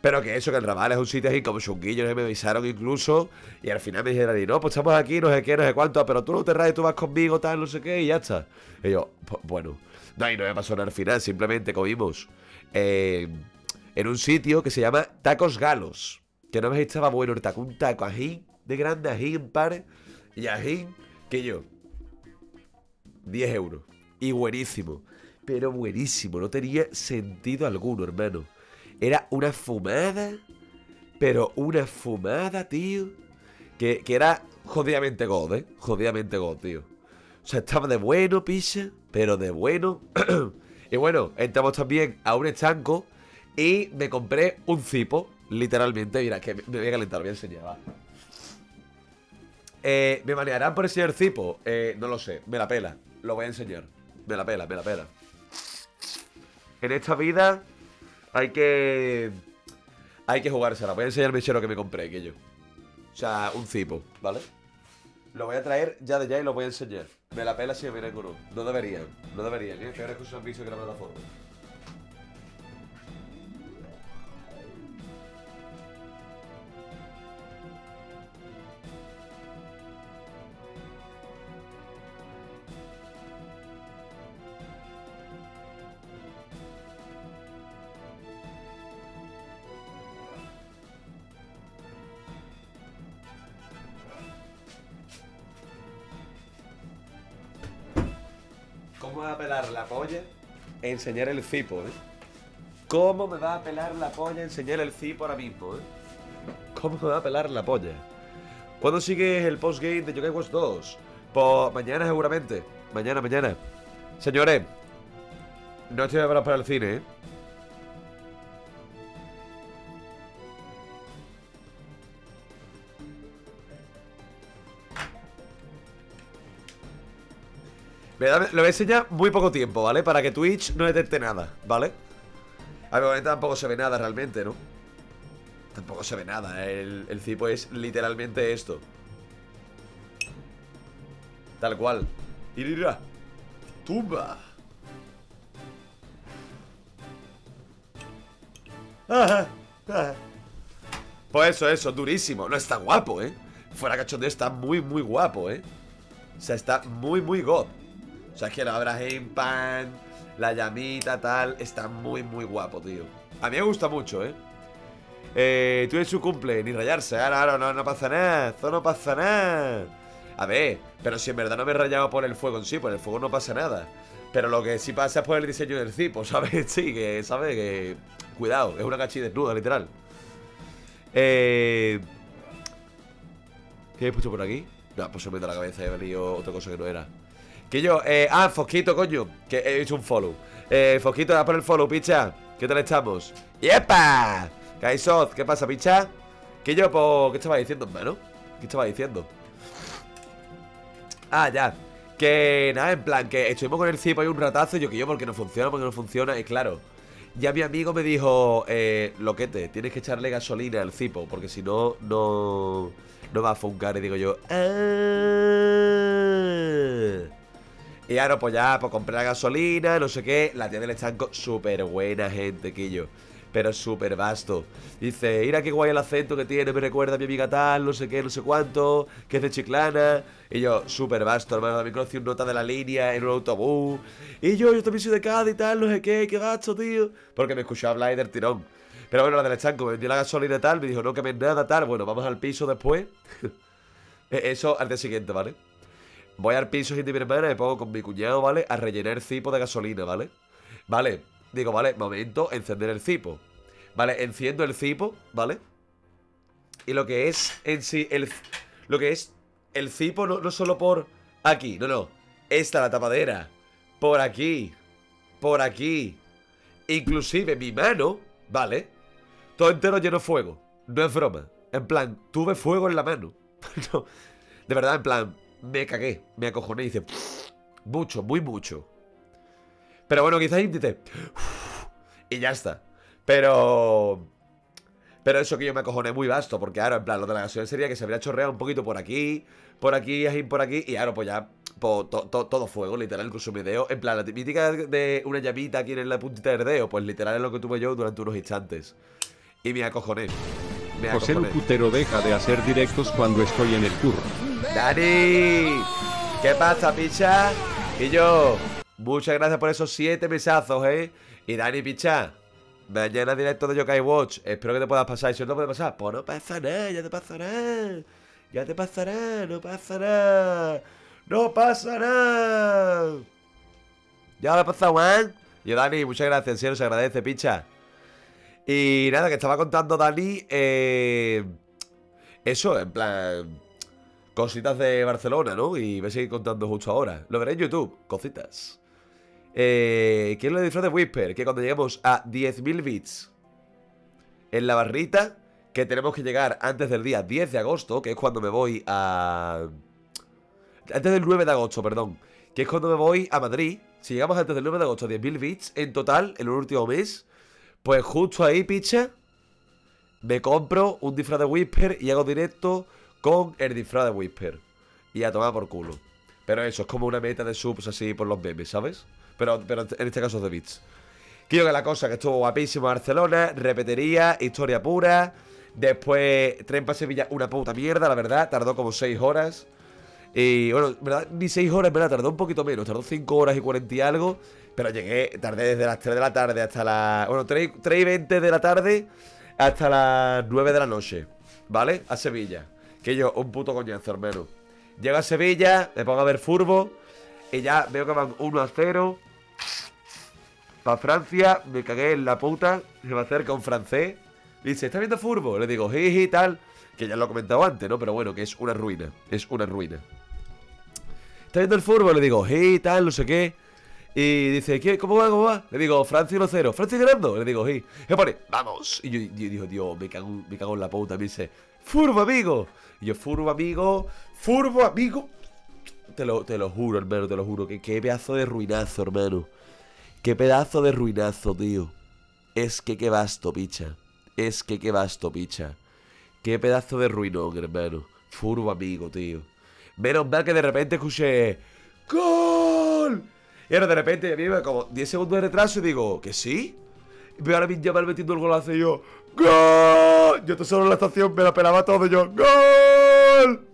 eso, que el Raval es un sitio así como chunguillos, me avisaron incluso, y al final me dijeron, no, pues estamos aquí, no sé qué, no sé cuánto, pero tú no te rayes, tú vas conmigo, tal, no sé qué, y ya está. Y yo, bueno, no, y no me pasó nada al final, simplemente comimos en un sitio que se llama Tacos Galos, que no me estaba bueno el taco, un taco ají de grande, ají en pares. Y ají, que yo, 10 euros. Y buenísimo. Pero buenísimo, no tenía sentido alguno, hermano. Era una fumada, pero una fumada, tío, que era jodidamente god, jodidamente god, tío. O sea, estaba de bueno, picha, pero de bueno. Y bueno, entramos también a un estanco Y me compré un Zipo, literalmente. Mira, que me voy a calentar, voy a enseñar, va. ¿Me manejarán por enseñar Zipo? No lo sé, me la pela. Lo voy a enseñar. Me la pela, me la pela. En esta vida hay que... hay que jugársela. Voy a enseñar el mechero que me compré, que yo. O sea, un Zipo, ¿vale? Lo voy a traer ya de ya y lo voy a enseñar. Me la pela si me viene con uno. No deberían, no deberían, ¿eh? Peores cosas han visto que la plataforma. ¿Cómo me va a pelar la polla enseñar el Zipo, eh? ¿Cómo me va a pelar la polla enseñar el Zipo ahora mismo, eh? ¿Cómo me va a pelar la polla? ¿Cuándo sigues el postgame de Yokai Watch 2? Pues mañana seguramente. Mañana, mañana. Señores, no estoy preparado para el cine, eh. Lo voy a enseñar muy poco tiempo, ¿vale? Para que Twitch no detecte nada, ¿vale? A ver, tampoco se ve nada realmente, ¿no? Tampoco se ve nada. El Zipo es literalmente esto. Tal cual. Irira. Tumba. Ajá, ajá. Pues eso, eso. Durísimo. No, está guapo, ¿eh? Fuera cachondeo, está muy, muy guapo, ¿eh? O sea, está muy, muy god. O sea, es que la obra Gamepan, la llamita, tal, está muy, muy guapo, tío. A mí me gusta mucho, ¿eh? Tú en su cumple, ni rayarse. Ahora, no, no pasa nada, eso no pasa nada. A ver, pero si en verdad no me he rayado por el fuego en sí, por el fuego no pasa nada. Pero lo que sí pasa es por el diseño del Zipo, ¿sabes? Sí, que, ¿sabes? Que... cuidado, es una cachi desnuda, literal. ¿Qué he puesto por aquí? No, pues se me he metido la cabeza y he venido otra cosa que no era. Que yo, Fosquito, coño, que he hecho un follow. Fosquito, da por el follow, picha. ¿Qué tal estamos? ¡Yepa! Kaisoz, ¿qué pasa, picha? Que yo, pues, ¿qué estaba diciendo, hermano? ¿Qué estaba diciendo? Ah, ya. Que nada, en plan, que estuvimos con el Zipo ahí un ratazo. Y yo, que yo, porque no funciona, Y claro, ya mi amigo me dijo, loquete, tienes que echarle gasolina al Zipo, porque si no, no va a funcar. Y digo yo, ¡ah! Y ahora pues ya, pues compré la gasolina, no sé qué. La tía del estanco, súper buena gente, quillo. Pero súper vasto. Dice, mira qué guay el acento que tiene, me recuerda a mi amiga tal, no sé qué, no sé cuánto, que es de Chiclana. Y yo, súper vasto, hermano. También conocí un nota de la línea en un autobús. Y yo también soy de Cádiz y tal, no sé qué gasto, tío. Porque me escuchó hablar del tirón. Pero bueno, la del estanco, me vendió la gasolina y tal, me dijo, no quemes nada, tal. Bueno, vamos al piso después. Eso al día siguiente, ¿vale? Voy al piso sin mi hermana, me pongo con mi cuñado, ¿vale? A rellenar el Zipo de gasolina, ¿vale? Vale, digo, vale, momento, encender el Zipo. Vale, enciendo el Zipo, ¿vale? Y lo que es en sí, lo que es el Zipo, no solo por aquí, no. Esta, la tapadera, por aquí, inclusive mi mano, ¿vale? Todo entero lleno de fuego, no es broma. En plan, tuve fuego en la mano. No, de verdad, en plan... me cagué, me acojoné y dice mucho, muy mucho. Pero bueno, quizás intente y ya está. Pero eso, que yo me acojoné muy vasto. Porque ahora, en plan, lo de la gasolina sería que se habría chorreado un poquito por aquí, por aquí. Y ahora, pues ya, pues, todo fuego, literal, incluso mi dedo. En plan, la típica de una llamita aquí en la puntita del dedo, pues literal es lo que tuve yo durante unos instantes. Y me acojoné. José el putero deja de hacer directos cuando estoy en el curro. ¡Dani! ¿Qué pasa, picha? Y yo, muchas gracias por esos 7 mesazos, ¿eh? Y Dani, picha, mañana directo de Yokai Watch. Espero que te puedas pasar. Y si no te puede pasar, pues no pasa nada, ya te pasará. Ya te pasará, no pasará. ¡No pasará! Ya lo ha pasado, Juan. Y yo, Dani, muchas gracias, en serio, se agradece, picha. Y nada, que estaba contando Dani, eso, en plan, cositas de Barcelona, ¿no? Y voy a seguir contando justo ahora. Lo veréis en YouTube, cositas. ¿Quién lo disfruta de Whisper? Que cuando lleguemos a 10.000 bits en la barrita que tenemos que llegar antes del día 10 de agosto, que es cuando me voy a... Antes del 9 de agosto, perdón, que es cuando me voy a Madrid. Si llegamos antes del 9 de agosto a 10.000 bits en total en el último mes, pues justo ahí, picha, me compro un disfraz de Whisper y hago directo con el disfraz de Whisper. Y a tomar por culo. Pero eso, es como una meta de subs así por los memes, ¿sabes? Pero en este caso es de bits. Creo que la cosa que estuvo guapísima Barcelona, repetiría, historia pura. Después, tren para Sevilla, una puta mierda, la verdad. Tardó como 6 horas. Y bueno, ¿verdad? Ni 6 horas, ¿verdad? Tardó un poquito menos, tardó 5 horas y 40 y algo. Pero llegué, tardé desde las 3 de la tarde hasta las... Bueno, 3 y 20 de la tarde hasta las 9 de la noche, ¿vale? A Sevilla. Que yo, un puto coñazo, hermano. Llego a Sevilla, me pongo a ver furbo y ya veo que van 1-0 para Francia. Me cagué en la puta. Se me acerca un francés, dice, ¿estás viendo furbo? Le digo, jiji, tal. Que ya lo he comentado antes, ¿no? Pero bueno, que es una ruina. Es una ruina. ¿Estás viendo el fútbol? Le digo, hey, tal, no sé qué. Y dice, ¿qué? ¿Cómo va? ¿Cómo va? Le digo, Francia 1-0. ¿Francia ganando? Le digo, hey. Y me pone, vamos. Y yo digo, Dios, me cago en la puta. Me dice, furbo, amigo. Y yo, furbo, amigo. Furbo, amigo. Te lo juro, hermano, te lo juro. Qué pedazo de ruinazo, hermano. Qué pedazo de ruinazo, tío. Es que qué vasto, picha. Es que qué vasto, picha. Qué pedazo de ruinón, hermano. Furbo, amigo, tío. Menos mal que de repente escuché ¡gol! Y ahora de repente a mí me como 10 segundos de retraso y digo, ¿que sí? Y veo ahora mi llamar metiendo el golazo y yo ¡gol! Yo solo en la estación me la pelaba todo y yo ¡gol!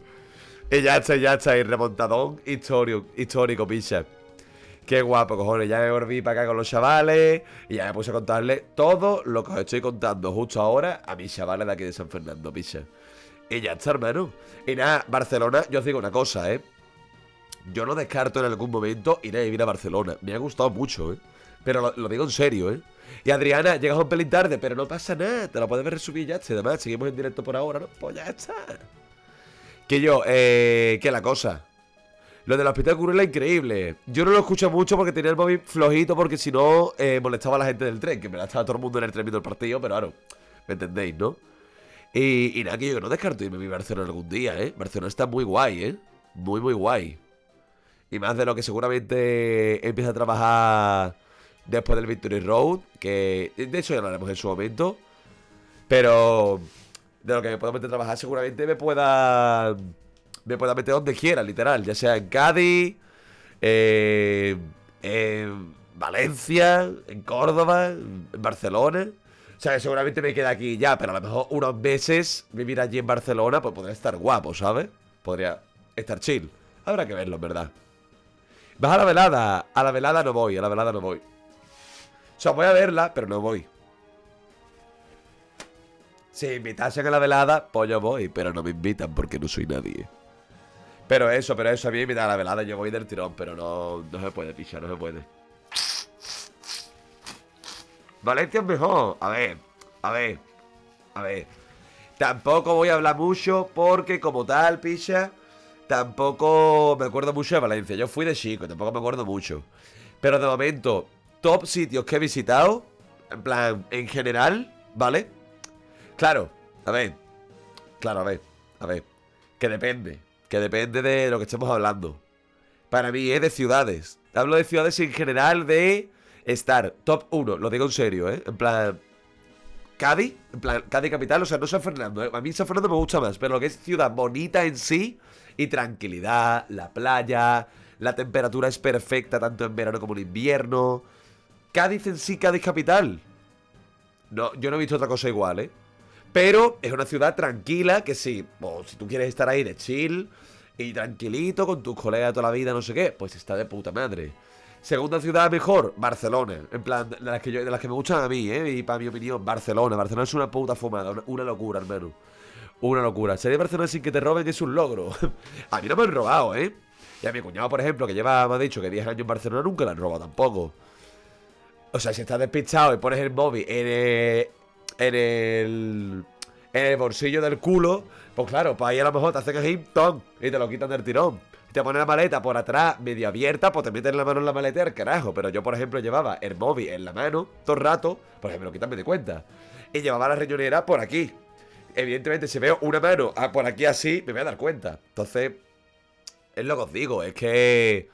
Y ya está, y remontadón histórico, histórico, picha. Qué guapo, cojones. Ya me volví para acá con los chavales y ya me puse a contarles todo lo que os estoy contando justo ahora a mis chavales de aquí de San Fernando, picha. Y ya está, hermano. Y nada, Barcelona, yo os digo una cosa, ¿eh? Yo no descarto en algún momento ir a vivir a Barcelona. Me ha gustado mucho, ¿eh? Pero lo digo en serio, ¿eh? Y Adriana, llegas un pelín tarde, pero no pasa nada. Te lo podemos resumir ya, además, seguimos en directo por ahora, ¿no? Pues ya está. Que yo, que la cosa... Lo del hospital Curela es increíble. Yo no lo escucho mucho porque tenía el móvil flojito, porque si no molestaba a la gente del tren. Que me la estaba todo el mundo en el tren viendo el partido, pero claro, ¿me entendéis, no? Y nada, que yo no descarto irme a mi Barcelona algún día, ¿eh? Barcelona está muy guay, ¿eh? Muy, muy guay. Y más de lo que seguramente empieza a trabajar después del Victory Road, que de hecho ya lo haremos en su momento. Pero de lo que me pueda meter a trabajar seguramente me pueda meter donde quiera, literal. Ya sea en Cádiz, en Valencia, en Córdoba, en Barcelona. O sea, que seguramente me queda aquí ya, pero a lo mejor unos meses vivir allí en Barcelona, pues podría estar guapo, ¿sabes? Podría estar chill. Habrá que verlo, en verdad. ¿Vas a la velada? A la velada no voy, a la velada no voy. O sea, voy a verla, pero no voy. Si invitasen a la velada, pues yo voy, pero no me invitan porque no soy nadie. Pero eso, a mí me invitan a la velada, yo voy del tirón, pero no se puede, picha, no se puede. Valencia es mejor. A ver. Tampoco voy a hablar mucho porque como tal, picha, tampoco me acuerdo mucho de Valencia. Yo fui de chico, tampoco me acuerdo mucho. Pero de momento, top sitios que he visitado, en plan, en general, ¿vale? Claro, a ver. Que depende de lo que estemos hablando. Para mí es de ciudades. Hablo de ciudades en general de... Estar top 1, lo digo en serio, ¿eh? En plan, Cádiz, Cádiz capital, o sea, no San Fernando, ¿eh? A mí San Fernando me gusta más, pero lo que es ciudad bonita en sí y tranquilidad, la playa, la temperatura es perfecta tanto en verano como en invierno. Cádiz en sí, Cádiz capital. No, yo no he visto otra cosa igual, ¿eh? Pero es una ciudad tranquila que sí, pues, si tú quieres estar ahí de chill y tranquilito con tus colegas toda la vida, no sé qué, pues está de puta madre. Segunda ciudad mejor, Barcelona. En plan, de las que me gustan a mí, ¿eh? Y para mi opinión, Barcelona. Barcelona es una puta fumada, una locura, hermano. Una locura. Salir de Barcelona sin que te roben es un logro. A mí no me han robado, ¿eh? Y a mi cuñado, por ejemplo, que me ha dicho que 10 años en Barcelona, nunca la han robado tampoco. O sea, si estás despistado y pones el móvil en el bolsillo del culo, pues claro, pues ahí a lo mejor te hacen ahí, ¡tom! Y te lo quitan del tirón. Te ponen la maleta por atrás medio abierta, pues te meten la mano en la maleta al carajo. Pero yo, por ejemplo, llevaba el móvil en la mano todo el rato, pues me lo quitan de cuenta. y llevaba la riñonera por aquí. Evidentemente, si veo una mano por aquí así, me voy a dar cuenta. Entonces, es lo que os digo, es que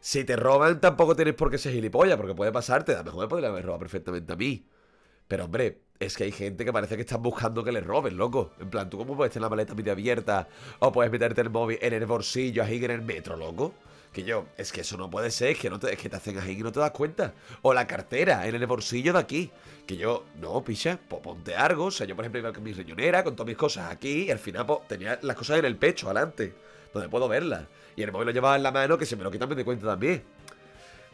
si te roban tampoco tienes por qué ser gilipollas, porque puede pasarte. A lo mejor me podrían haber robado perfectamente a mí. Pero, hombre, es que hay gente que parece que están buscando que les roben, loco. En plan, ¿tú cómo puedes tener la maleta medio abierta? O puedes meterte el móvil en el bolsillo, ahí en el metro, loco. Que yo, es que eso no puede ser, es que, no te, es que te hacen ahí y no te das cuenta. O la cartera en el bolsillo de aquí. Que yo, no, picha, pues ponte algo. O sea, yo, por ejemplo, iba con mi riñonera, con todas mis cosas aquí. Y al final, pues, tenía las cosas en el pecho, adelante, donde puedo verlas. Y el móvil lo llevaba en la mano, que si me lo quitan me doy cuenta también.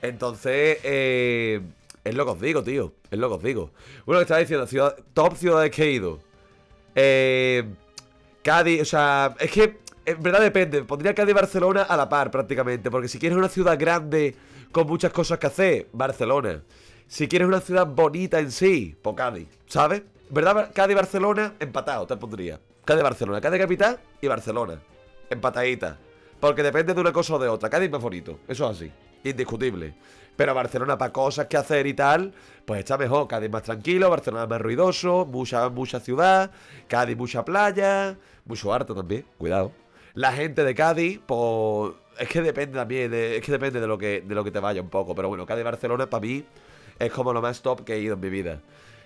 Entonces, es lo que os digo, tío. Es lo que os digo. Bueno, que estaba diciendo, ciudad, top ciudades que he ido. Cádiz, o sea, es que en verdad depende. Pondría Cádiz y Barcelona a la par prácticamente. Porque si quieres una ciudad grande con muchas cosas que hacer, Barcelona. Si quieres una ciudad bonita en sí, pues Cádiz, ¿sabes? ¿Verdad? Cádiz y Barcelona empatado, te pondría. Cádiz y Barcelona, Cádiz capital y Barcelona empatadita. Porque depende de una cosa o de otra. Cádiz es más bonito, eso es así, indiscutible. Pero Barcelona para cosas que hacer y tal, pues está mejor. Cádiz más tranquilo, Barcelona más ruidoso, mucha ciudad. Cádiz mucha playa, mucho harto también, cuidado. La gente de Cádiz, pues es que depende también, es que depende de lo que te vaya un poco. Pero bueno, Cádiz-Barcelona para mí es como lo más top que he ido en mi vida.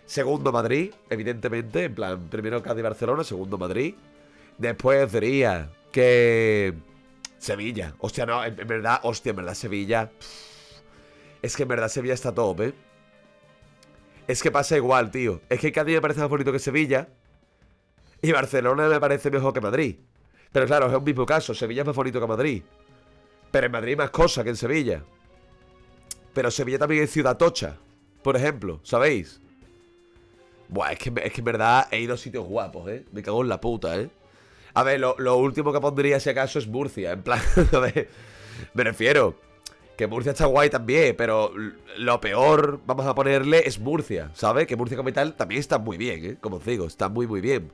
Segundo Madrid, evidentemente, en plan, primero Cádiz-Barcelona, segundo Madrid. Después diría que Sevilla, hostia, no, en verdad, Sevilla. Es que en verdad Sevilla está top, ¿eh? Es que pasa igual, tío. Es que Cádiz me parece más bonito que Sevilla y Barcelona me parece mejor que Madrid. Pero claro, es un mismo caso. Sevilla es más bonito que Madrid, pero en Madrid hay más cosas que en Sevilla. Pero Sevilla también es ciudad tocha, por ejemplo, ¿sabéis? Buah, es que en verdad he ido a sitios guapos, ¿eh? Me cago en la puta, ¿eh? A ver, lo último que pondría si acaso es Murcia. En plan, a ver, me refiero que Murcia está guay también, pero lo peor, vamos a ponerle, es Murcia, ¿sabes? Que Murcia capital también está muy bien, ¿eh? Como os digo, está muy bien.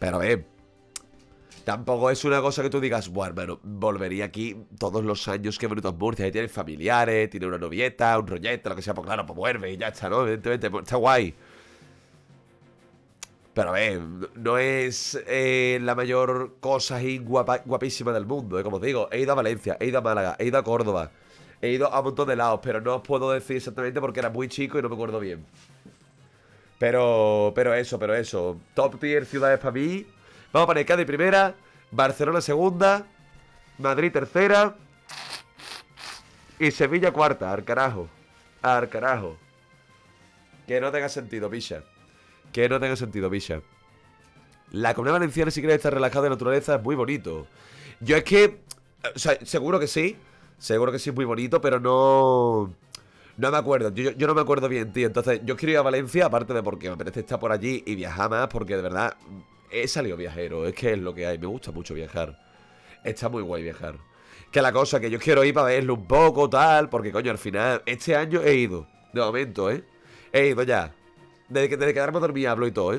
Pero, tampoco es una cosa que tú digas, bueno, hermano, volvería aquí todos los años que he venido a Murcia. Ahí tienes familiares, tienes una novieta, un rollete, lo que sea. Pues claro, pues vuelve y ya está, ¿no? Evidentemente, está guay. Pero, no es la mayor cosa ahí guapísima del mundo, ¿eh? Como os digo, he ido a Valencia, he ido a Málaga, he ido a Córdoba. He ido a un montón de lados, pero no os puedo decir exactamente porque era muy chico y no me acuerdo bien. Pero eso. Top tier ciudades para mí. Vamos a poner Cádiz primera, Barcelona segunda, Madrid tercera y Sevilla cuarta. Al carajo. Al carajo. Que no tenga sentido, picha. Que no tenga sentido, picha. La Comunidad Valenciana, si quieres estar relajado de naturaleza, es muy bonito. Yo es que, o sea, seguro que sí. Seguro que sí, es muy bonito, pero no... No me acuerdo, yo no me acuerdo bien, tío. Entonces, yo quiero ir a Valencia, aparte de porque me apetece estar por allí y viajar más, porque de verdad he salido viajero, es que es lo que hay. Me gusta mucho viajar, está muy guay viajar. Que la cosa, que yo quiero ir para verlo un poco, tal, porque coño, al final, este año he ido, de momento, he ido ya, desde quedarme dormido hablo y todo,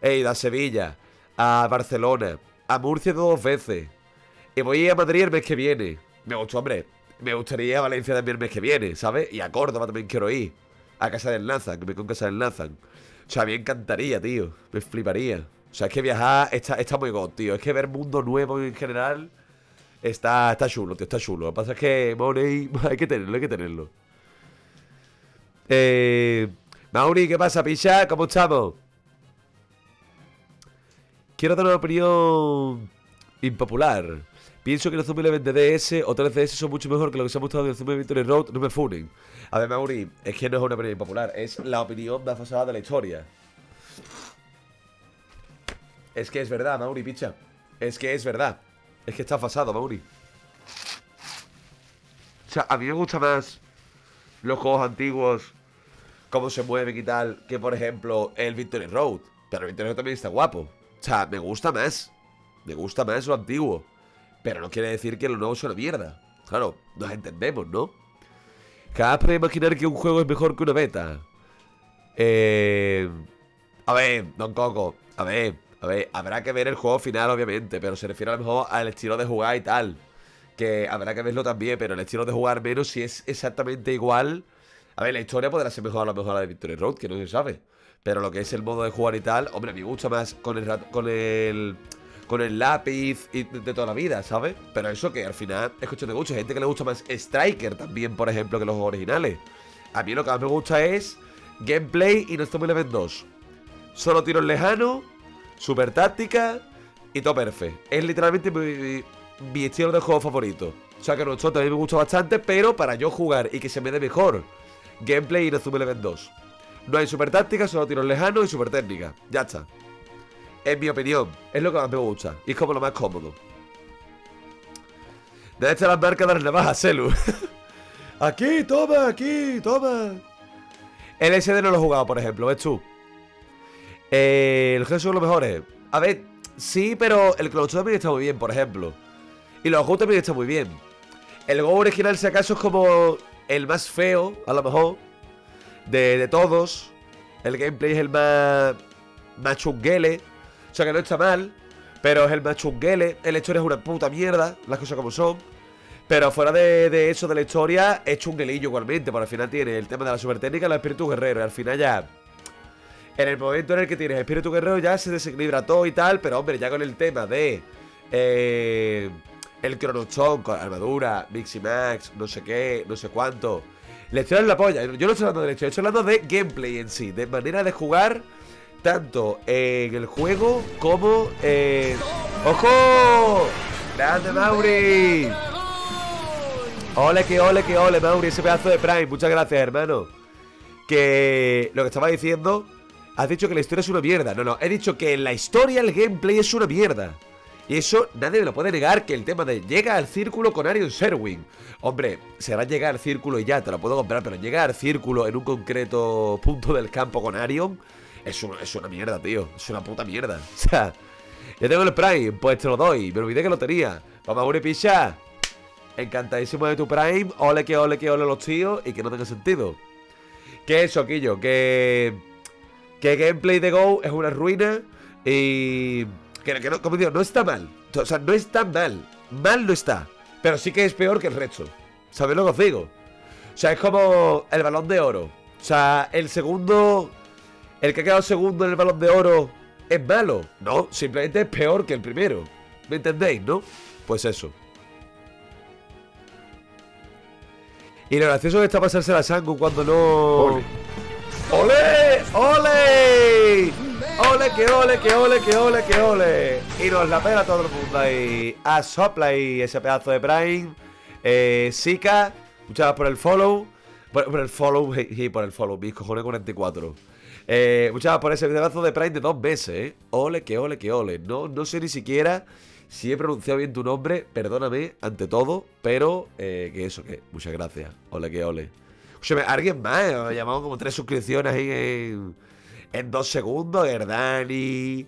he ido a Sevilla, a Barcelona, a Murcia 2 veces, y voy a ir a Madrid el mes que viene. Me gustó, hombre. Me gustaría ir a Valencia también el mes que viene, ¿sabes? Y a Córdoba también quiero ir. A casa del Nathan, que me con casa del Nathan. O sea, me encantaría, tío. Me fliparía. O sea, es que viajar está muy god, tío. Es que ver mundo nuevo en general está chulo, tío. Está chulo. Lo que pasa es que Mauri, hay que tenerlo. Mauri, ¿qué pasa, picha? ¿Cómo estamos? Quiero dar una opinión impopular. Pienso que el Inazuma Eleven de DS o 3DS son mucho mejor que lo que se ha mostrado en el Inazuma Victory Road. No me funen. A ver, Mauri, es que no es una opinión popular, es la opinión más basada de la historia. Es que es verdad, Mauri, picha. Es que es verdad. Es que está fasado, Mauri. O sea, a mí me gusta más los juegos antiguos, cómo se mueven y tal, que por ejemplo el Victory Road. Pero el Victory Road también está guapo. O sea, me gusta más. Me gusta más lo antiguo. Pero no quiere decir que lo nuevo es una mierda. Claro, nos entendemos, ¿no? Capaz de imaginar que un juego es mejor que una beta. A ver, Don Coco. A ver, habrá que ver el juego final, obviamente. Pero se refiere a lo mejor al estilo de jugar y tal. Que habrá que verlo también. Pero el estilo de jugar menos, si es exactamente igual. A ver, la historia podrá ser mejor a lo mejor a la de Victory Road, que no se sabe. Pero lo que es el modo de jugar y tal, hombre, me gusta más con el lápiz y de toda la vida, ¿sabes? Pero eso que al final es cuestión de gusto. Hay gente que le gusta más Striker también, por ejemplo, que los originales. A mí lo que más me gusta es Gameplay y Inazuma Eleven 2. Solo tiros lejanos, super táctica y todo perfecto. Es literalmente mi estilo de juego favorito. O sea que no, esto también me gusta bastante, pero para yo jugar y que se me dé mejor, Gameplay y Inazuma Eleven 2. No hay super táctica, solo tiros lejanos y super técnica. Ya está. En mi opinión, es lo que más me gusta. Y es como lo más cómodo. De hecho, las marcas de las navajas, Celu. Aquí, toma, aquí, toma. El SD no lo he jugado, por ejemplo, ¿ves tú? El G son los mejores. A ver, sí, pero el Cloud también está muy bien, por ejemplo. Y los Go también está muy bien. El Go original, si acaso, es como el más feo, a lo mejor, de todos. El gameplay es el más chunguele. O sea que no está mal, pero es el más chunguele. La historia es una puta mierda, las cosas como son. Pero fuera de eso, de la historia, es chunguelillo igualmente. Porque al final tiene el tema de la super técnica y los espíritus guerreros. Y al final ya, en el momento en el que tienes espíritu guerrero, ya se desequilibra todo y tal. Pero hombre, ya con el tema de el Chronochon con armadura, Mix y Max, no sé qué, no sé cuánto. La historia es la polla. Yo no estoy hablando de la historia, estoy hablando de gameplay en sí, de manera de jugar, tanto en el juego como en... ¡Ojo! ¡Grande, Mauri! Ole, que ole, Mauri! Ese pedazo de Prime. Muchas gracias, hermano. Que lo que estaba diciendo... Has dicho que la historia es una mierda. No, no. He dicho que en la historia el gameplay es una mierda. Y eso nadie me lo puede negar, que el tema de llega al círculo con Arion Sherwin. Hombre, será llegar al círculo y ya, te lo puedo comprar. Pero llegar al círculo en un concreto punto del campo con Arion es una mierda, tío. Es una puta mierda. O sea, ya tengo el Prime, pues te lo doy. Me olvidé que lo tenía. Vamos a una picha. Encantadísimo de tu Prime. Ole, que ole, que ole los tíos. Y que no tenga sentido. Que eso, Quillo, que gameplay de Go es una ruina. Y... que no, como digo, no está mal. O sea, no está mal. Mal no está. Pero sí que es peor que el resto. ¿Sabéis lo que os digo? O sea, es como el balón de oro. O sea, el segundo... El que ha quedado segundo en el balón de oro es malo. No, simplemente es peor que el primero. ¿Me entendéis, no? Pues eso. Y lo gracioso que está pasarse la sangre cuando no... ¡Ole! ¡Ole! ¡Ole, que ole, que ole, que ole, que ole! Y nos la pela todo el mundo ahí. A sopla y ese pedazo de Prime. Sika, muchas gracias por el follow. Por el follow y por el follow, mis cojones 44. Muchas gracias por ese pedazo de Prime de 2 meses, ¿eh? Ole, que ole, que ole. No sé ni siquiera si he pronunciado bien tu nombre. Perdóname, ante todo. Pero, que eso, que muchas gracias. Ole, que ole. O sea, alguien más me ha llamado como 3 suscripciones ahí en 2 segundos. Hernani,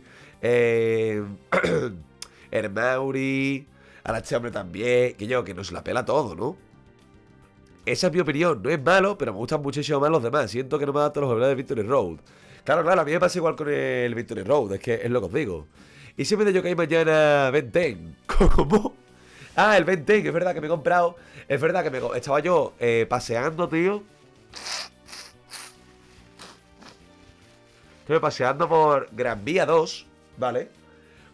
Hermauri, a la Chambre también. Que yo, que nos la pela todo, ¿no? Esa es mi opinión. No es malo, pero me gustan muchísimo más los demás. Siento que no me adapto a los jugadores de Victory Road. Claro, a mí me pasa igual con el Victory Road. Es que es lo que os digo. Y si me doy yo que hay mañana Ben 10. ¿Cómo? Ah, el Ben 10, es verdad que me he comprado. Es verdad que estaba yo paseando, tío. Estuve paseando por Gran Vía 2, ¿vale?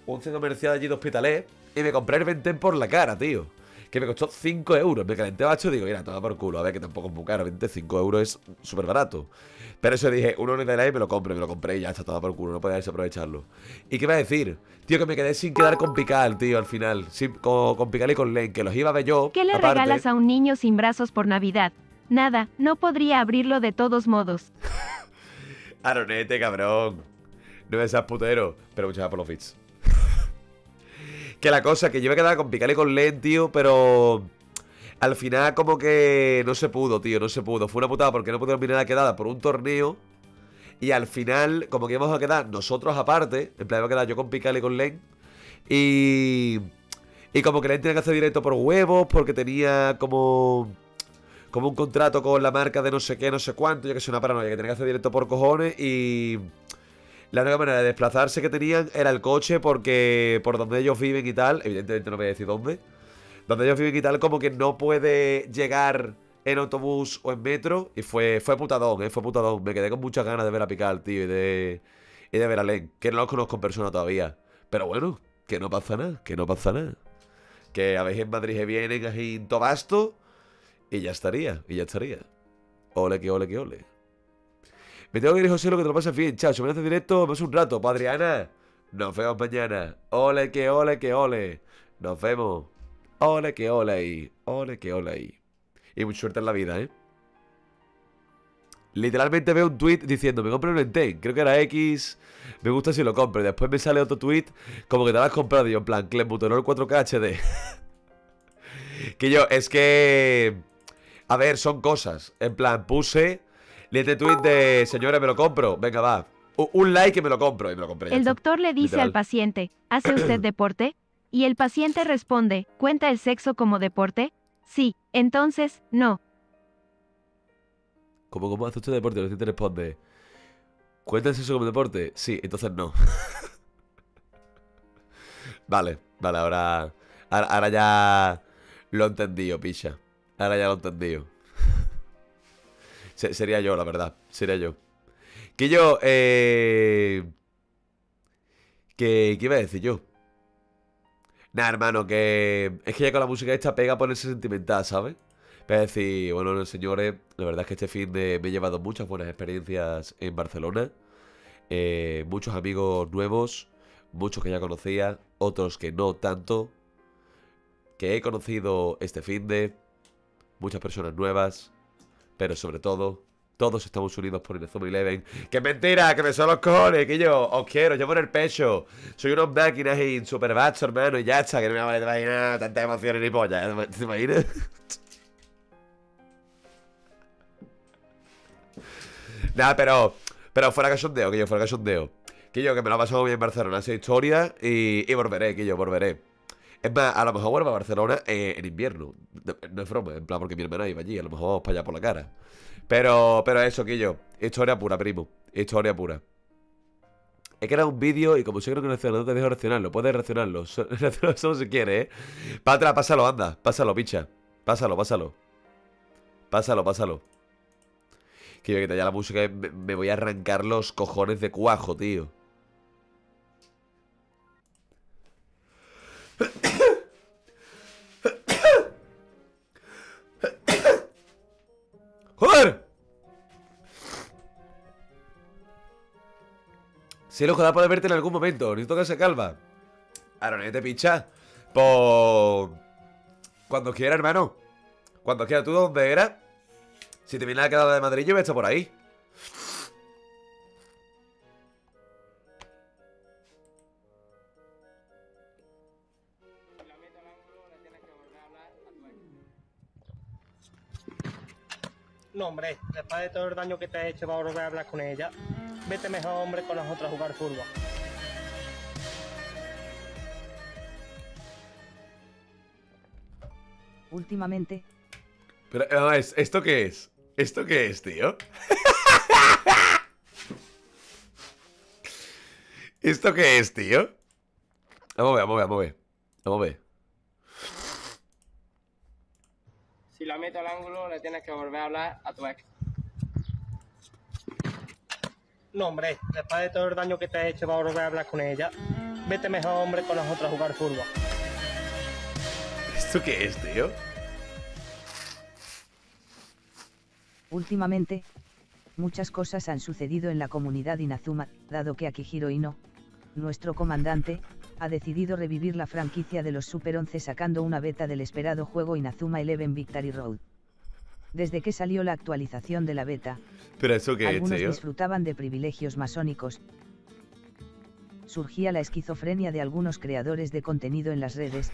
Un centro comercial allí de Hospitalet. Y me compré el Ben 10 por la cara, tío. Que me costó 5 euros. Me calenté bacho y digo, mira, toma por culo. A ver, que tampoco es muy caro. 25 euros es súper barato. Pero eso dije, uno no da y me lo compré y ya está, toma por culo. No podía desaprovecharlo. ¿Y qué iba a decir? Tío, que me quedé sin quedar con Picale, tío, al final. Con Picale y con Len, que los iba a ver yo. ¿Qué le regalas a un niño sin brazos por Navidad? Nada, no podría abrirlo de todos modos. Aronete, cabrón. No me seas putero. Pero muchas gracias por los fits. Que la cosa, que yo me quedaba con Picale y con Len, tío, pero al final como que no se pudo, tío, no se pudo. Fue una putada porque no pudieron mirar la quedada por un torneo. Y al final, como que íbamos a quedar nosotros aparte, en plan iba a quedar yo con Picale y con Len. Y como que Len tenía que hacer directo por huevos, porque tenía como un contrato con la marca de no sé qué, no sé cuánto. Yo que soy una paranoia, que tenía que hacer directo por cojones y... La única manera de desplazarse que tenían era el coche porque por donde ellos viven y tal, evidentemente no voy a decir dónde, donde ellos viven y tal como que no puede llegar en autobús o en metro. Y fue putadón, fue putadón. Me quedé con muchas ganas de ver a Picale, tío, y de ver a Len, que no los conozco en persona todavía. Pero bueno, que no pasa nada, que no pasa nada. Que a veces en Madrid se vienen así en Tobasto y ya estaría, Ole, que ole, que ole. Me tengo que ir, José, lo que te lo pases bien, chao. Si me haces directo, me hace un rato, padre Ana. Nos vemos mañana. Ole, que ole, que ole. Nos vemos. Ole, que ole ahí. Ole, que ole ahí. Y mucha suerte en la vida, ¿eh? Literalmente veo un tweet diciendo: me compré un Entei, creo que era X. Me gusta si lo compro. Después me sale otro tweet como que te lo has comprado. Y yo, en plan, Clenbuterol 4K HD. Que yo, es que... A ver, son cosas. En plan, puse este tweet de: señores, me lo compro. Venga, va. Un like que me lo compro. Y me lo compré. El doctor le dice al paciente: ¿hace usted deporte? Y el paciente responde: ¿cuenta el sexo como deporte? Sí, entonces, no. ¿Cómo hace usted deporte? El paciente responde: ¿cuenta el sexo como deporte? Sí, entonces no. Vale, ahora ya lo he entendido, picha. Ahora ya lo he entendido. Sería yo, la verdad. Sería yo. Que yo, ¿qué iba a decir yo? Nah, hermano, que... Es que ya con la música esta pega ponerse sentimental, ¿sabes? Es decir, bueno, señores, la verdad es que este fin de me he llevado muchas buenas experiencias en Barcelona. Muchos amigos nuevos, muchos que ya conocía, otros que no tanto. Que he conocido este fin de muchas personas nuevas, pero sobre todo, todos estamos unidos por Inazuma Eleven. ¡Qué mentira! ¡Que me son los cojones! Que yo os quiero, llevo en el pecho. Soy unos máquinas y super bacho, hermano, y ya está, que no me vale de imaginar tantas emociones ni polla. ¿Te imaginas? Nada, pero fuera cachondeo, que yo, fuera cachondeo. Que yo, que me lo he pasado bien en Barcelona, esa historia. Y volveré, que yo, volveré. Es más, a lo mejor vuelvo a Barcelona en invierno. No es broma, en plan, porque mi hermana iba allí. A lo mejor vamos para allá por la cara. Pero eso, que yo, historia pura, primo. Historia pura. He creado un vídeo y como sé que no te dejo reaccionarlo. Puedes reaccionarlo. Solo si quieres, ¿eh? Para atrás, pásalo, anda. Pásalo, picha. Pásalo. Que yo, que te haya la música, me voy a arrancar los cojones de cuajo, tío. ¡Joder! Si el ojo da para verte en algún momento, necesito que se calma. Aronete, picha. Por... cuando quiera, hermano. Cuando quiera. ¿Tú dónde eras? Si te viene la quedada de Madrid, yo voy a estar por ahí. No, hombre, después de todo el daño que te he hecho, va a volver a hablar con ella. Vete mejor, hombre, con nosotros a jugar fútbol. Últimamente. Pero, no, ¿esto qué es? ¿Esto qué es, tío? ¿Esto qué es, tío? Vamos a ver. Si la meto al ángulo, le tienes que volver a hablar a tu ex. No, hombre, después de todo el daño que te he hecho, va a volver a hablar con ella. Vete mejor, hombre, con nosotros a jugar fútbol. ¿Esto qué es, tío? Últimamente, muchas cosas han sucedido en la comunidad Inazuma, dado que Akihiro Ino, nuestro comandante, ha decidido revivir la franquicia de los Super 11 sacando una beta del esperado juego Inazuma Eleven Victory Road. Desde que salió la actualización de la beta, ¿pero eso qué algunos es, tío? Disfrutaban de privilegios masónicos. Surgía la esquizofrenia de algunos creadores de contenido en las redes.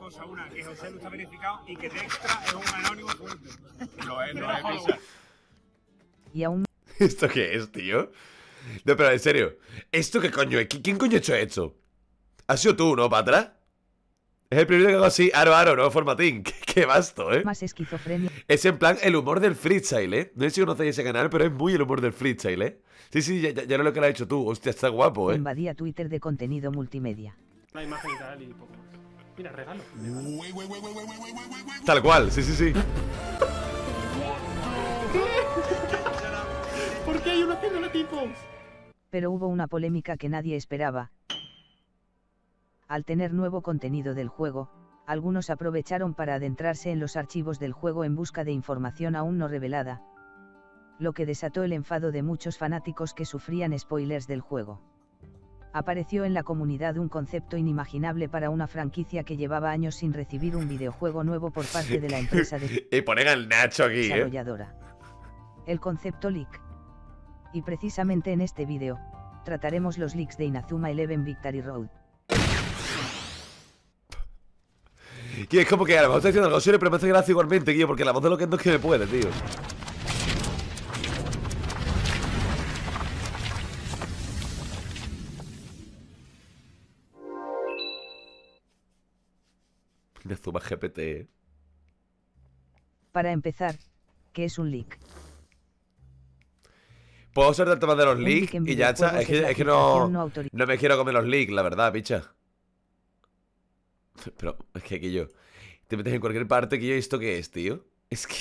Cosa, una, que José no está verificado y que Dextra es un anónimo fuerte. No es. Y aún... ¿Esto qué es, tío? No, pero en serio. ¿Esto qué coño es? ¿Quién coño ha hecho esto? ¿Has sido tú, no, para atrás? Es el primero que hago así, aro, no, formatín. Qué vasto, ¿eh? Más esquizofrenia. Es en plan el humor del freestyle, ¿eh? No sé si conocéis ese canal, pero es muy el humor del freestyle, ¿eh? Sí, ya no lo que lo has hecho tú. Hostia, está guapo, ¿eh? Invadía Twitter de contenido multimedia. La imagen de Ali, poco más. Mira, regalo. Tal cual, sí, sí, sí. ¿Por qué hay una célula tipo? Pero hubo una polémica que nadie esperaba. Al tener nuevo contenido del juego, algunos aprovecharon para adentrarse en los archivos del juego en busca de información aún no revelada, lo que desató el enfado de muchos fanáticos que sufrían spoilers del juego. Apareció en la comunidad un concepto inimaginable para una franquicia que llevaba años sin recibir un videojuego nuevo por parte de la empresa de y poner al Nacho aquí, desarrolladora. El concepto leak. Y precisamente en este vídeo, trataremos los leaks de Inazuma Eleven Victory Road. Que es como que a lo mejor está diciendo algo serio, pero me hace gracia igualmente, tío, porque la voz de lo que no es que me puede, tío. Inazuma GPT. Para empezar, ¿qué es un leak? Puedo ser del tema de los leaks y ya está. Es que no me quiero comer los leaks, la verdad, picha. Pero es que aquí yo te metes en cualquier parte que yo, ¿esto qué es, tío? Es que...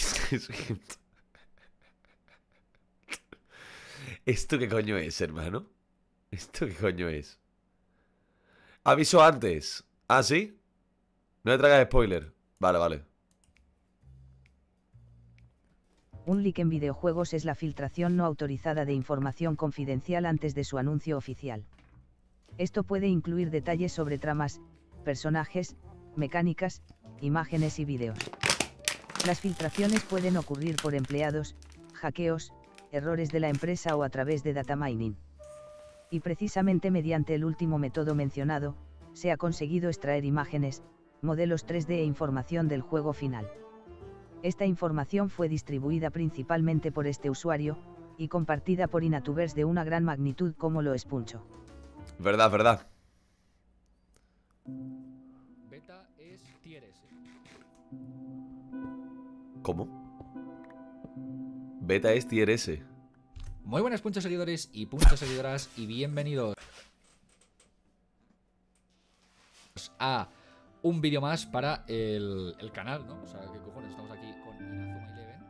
¿Esto qué coño es, hermano? ¿Esto qué coño es? Aviso antes. ¿Ah, sí? No me tragas spoiler. Vale, vale. Un leak en videojuegos es la filtración no autorizada de información confidencial antes de su anuncio oficial. Esto puede incluir detalles sobre tramas, personajes, mecánicas, imágenes y vídeos. Las filtraciones pueden ocurrir por empleados, hackeos, errores de la empresa o a través de data mining. Y precisamente mediante el último método mencionado, se ha conseguido extraer imágenes, modelos 3D e información del juego final. Esta información fue distribuida principalmente por este usuario, y compartida por Inatubers de una gran magnitud como lo es Puncho. Verdad, verdad. Beta es tier S. ¿Cómo? Beta es tier S. Muy buenas, Puncho seguidores y Puncho seguidoras, y bienvenidos a un vídeo más para el canal, ¿no? O sea, ¿qué cojones? Estamos aquí con Inazuma Eleven.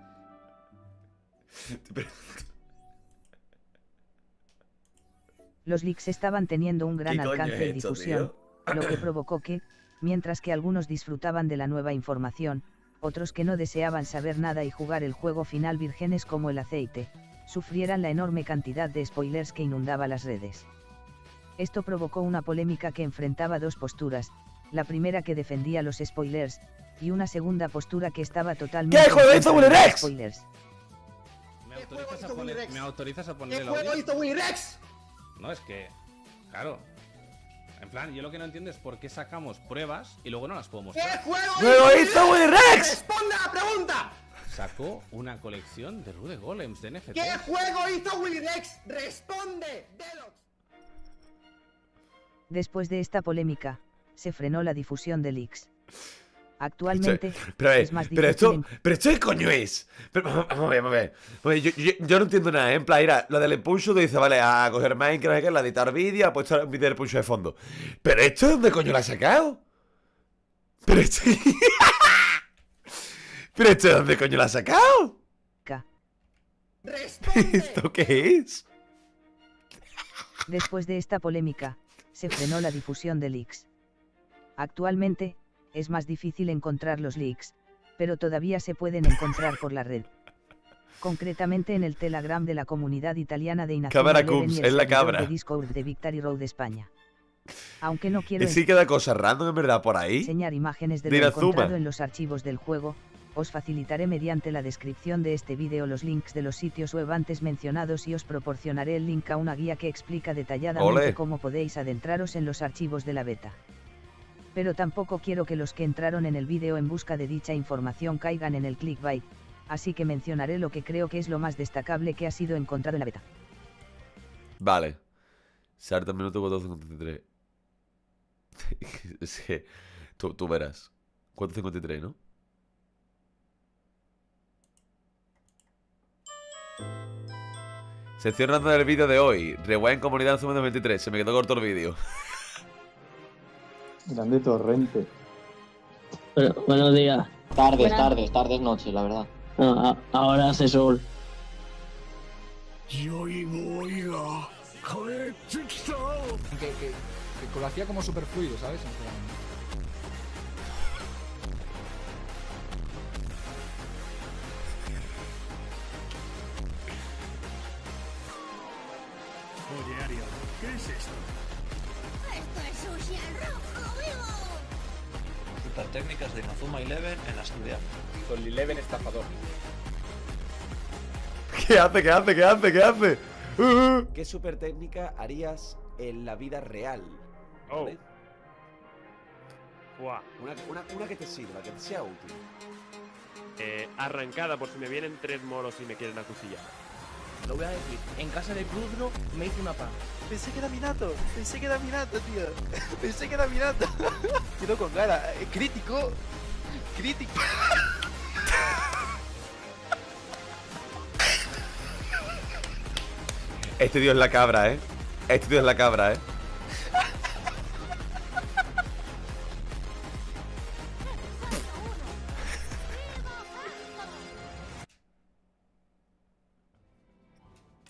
Los leaks estaban teniendo un gran alcance y difusión, lo que provocó que, mientras que algunos disfrutaban de la nueva información, otros que no deseaban saber nada y jugar el juego final vírgenes como el aceite, sufrieran la enorme cantidad de spoilers que inundaba las redes. Esto provocó una polémica que enfrentaba dos posturas, la primera que defendía los spoilers, y una segunda postura que estaba totalmente... ¿Qué juego hizo Willyrex? ¿Me autorizas a poner el audio? ¿Qué juego hizo Willyrex? No, es que... Claro. En plan, yo lo que no entiendo es por qué sacamos pruebas y luego no las podemos... ¿Qué juego hizo Willyrex? ¡Responda a la pregunta! Sacó una colección de Rude Golems de NFT. ¿Qué juego hizo Willyrex? ¡Responde! ¡Delos! Después de esta polémica, se frenó la difusión de leaks. Actualmente es más difícil. Pero esto ¿qué coño es? Pero, vamos a ver. Yo no entiendo nada, ¿eh? En plan, mira, lo del impulso te dice, vale, a coger Minecraft, que la editar vídeo, ha puesto un vídeo del impulso de fondo. Pero esto, ¿dónde coño lo ha sacado? Pero esto... ¿Pero esto dónde coño lo ha sacado? ¿Esto qué es? Después de esta polémica, se frenó la difusión de leaks. Actualmente, es más difícil encontrar los leaks, pero todavía se pueden encontrar por la red. Concretamente en el Telegram de la comunidad italiana de Inazuma Eleven y el servidor de Discord de Victory Road de España. Aunque no quiero sí queda cosas random en verdad por ahí. Enseñar imágenes de lo encontrado en los archivos del juego, os facilitaré mediante la descripción de este vídeo los links de los sitios web antes mencionados y os proporcionaré el link a una guía que explica detalladamente cómo podéis adentraros en los archivos de la beta. Pero tampoco quiero que los que entraron en el vídeo en busca de dicha información caigan en el clickbait, así que mencionaré lo que creo que es lo más destacable que ha sido encontrado en la beta. Vale. Sarta, minuto 4:53. Es que tú verás. 4:53, ¿no? Sección random del vídeo de hoy. Rewind comunidad Zoom 23. Se me quedó corto el vídeo. Grande torrente. Pero, buenos días. Tardes, noches, la verdad. Ah, ahora hace sol. Que lo hacía como super fluido, ¿sabes? Oye, Ariel, ¿qué es esto? Esto es sushi al rojo vivo. Super técnicas de Inazuma Eleven en la estudia. Con Eleven estafador. ¿Qué hace? ¿Qué super técnica harías en la vida real? Oh. ¿Vale? Wow. Una que te sirva, que te sea útil. Arrancada, por si me vienen tres moros y me quieren acuchillar. Lo voy a decir, en casa de Crudro me hice una paja. Pensé que era Minato, tío. Quedó con cara. Crítico. Este tío es la cabra, ¿eh?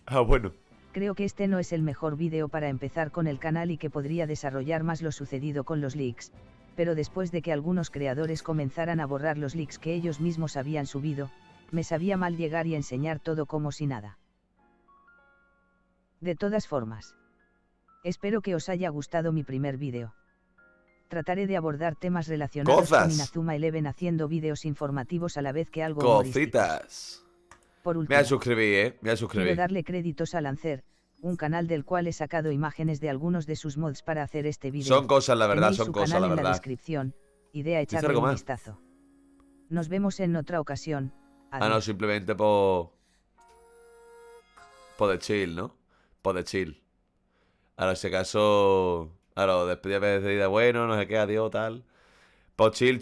Ah, bueno. Creo que este no es el mejor vídeo para empezar con el canal y que podría desarrollar más lo sucedido con los leaks, pero después de que algunos creadores comenzaran a borrar los leaks que ellos mismos habían subido, me sabía mal llegar y enseñar todo como si nada. De todas formas, espero que os haya gustado mi primer vídeo. Trataré de abordar temas relacionados con Inazuma Eleven haciendo vídeos informativos a la vez que algo cositas. Por último, me suscribí. Quiero darle créditos a Lancer, un canal del cual he sacado imágenes de algunos de sus mods para hacer este vídeo. Son cosas, la verdad. En la descripción, idea echarle un vistazo. Nos vemos en otra ocasión. Adiós. Ah, no, simplemente por de chill. Ahora, en ese caso, ahora, despedida, bueno, no sé qué, adiós, tal. Por chill.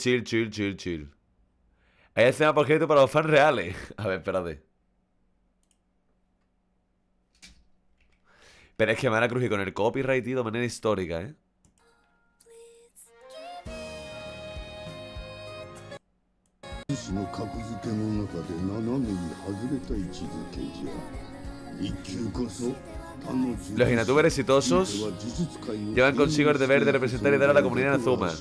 Hay escena por crédito para los fans reales. A ver, espérate. Pero es que me van a crujir con el copyright, tío, de manera histórica, ¿eh? Los Inatubers exitosos llevan consigo el deber de representar y dar a la comunidad Inazuma.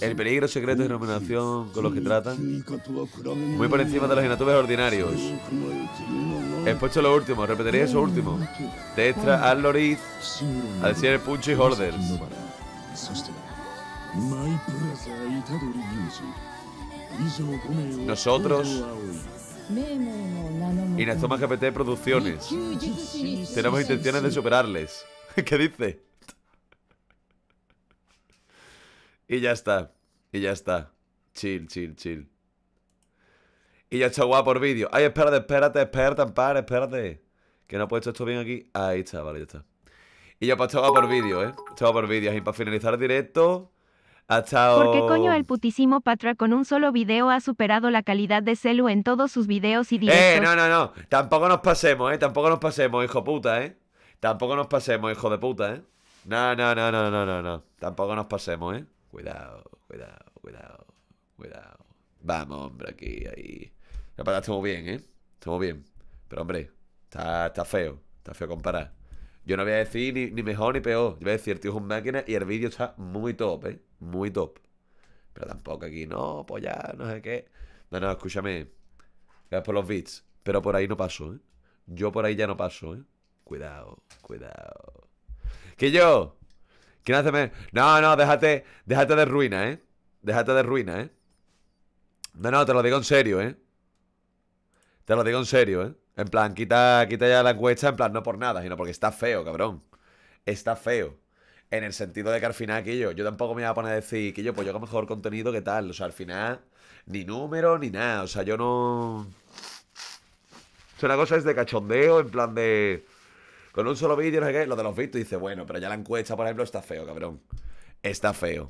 El peligro secreto de denominación con los que tratan, muy por encima de los Inatubers ordinarios. Expuesto lo último, repetiría eso último. Testra, Al-Loriz, Al-Sier, Puncho y Horders. Nosotros, Inazuma GPT Producciones, tenemos intenciones de superarles. ¿Qué dice? Y ya está. Chill. Y ya está guapo por vídeo. Ay, espérate. Que no he puesto esto bien aquí. Ahí está, vale, ya está. Y ya está guapo por vídeo, ¿eh? Y para finalizar el directo, ha estado... ¿Por qué coño el putísimo Patra con un solo vídeo ha superado la calidad de celu en todos sus vídeos y directos? No. Tampoco nos pasemos, hijo puta, ¿eh? No. Tampoco nos pasemos, ¿eh? Cuidado. Vamos, hombre, aquí, ahí. La verdad, estamos bien, ¿eh? Pero, hombre, está feo comparar. Yo no voy a decir ni mejor ni peor. Yo voy a decir, el tío es un máquina y el vídeo está muy top, ¿eh? Muy top. Pero tampoco aquí, no, pues ya, no sé qué. No, escúchame. Gracias por los bits. Pero por ahí no paso, ¿eh? Yo por ahí ya no paso, ¿eh? Cuidado. Que yo... ¿Quién hace menos? No, déjate de ruina, ¿eh? No, te lo digo en serio, ¿eh? En plan, quita ya la encuesta, en plan, no por nada, sino porque está feo, cabrón. Está feo. En el sentido de que al final, que yo tampoco me iba a poner a decir que yo, pues yo hago mejor contenido, ¿qué tal? O sea, al final, ni número, ni nada. O sea, yo no... O sea, una cosa es de cachondeo, en plan de... Con un solo vídeo, no sé qué, lo de los vistos, dice, bueno, pero ya la encuesta, por ejemplo, está feo, cabrón. Está feo.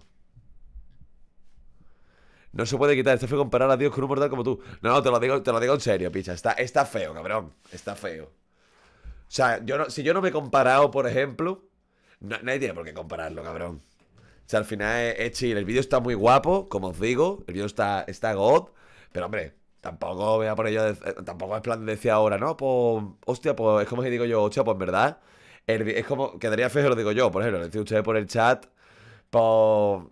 No se puede quitar, está feo comparar a Dios con un mortal como tú. No, te lo digo en serio, picha. Está feo, cabrón. Está feo. O sea, si yo no me he comparado, por ejemplo, nadie tiene por qué compararlo, cabrón. sea, al final es chill. El vídeo está muy guapo, como os digo. El vídeo está god. Pero, hombre, tampoco voy a poner yo... Tampoco es plan de decir ahora, ¿no? Pues, hostia, pues es como que digo yo, hostia, pues en verdad. Es como... Quedaría feo si lo digo yo, por ejemplo. Le decís ustedes por el chat, pues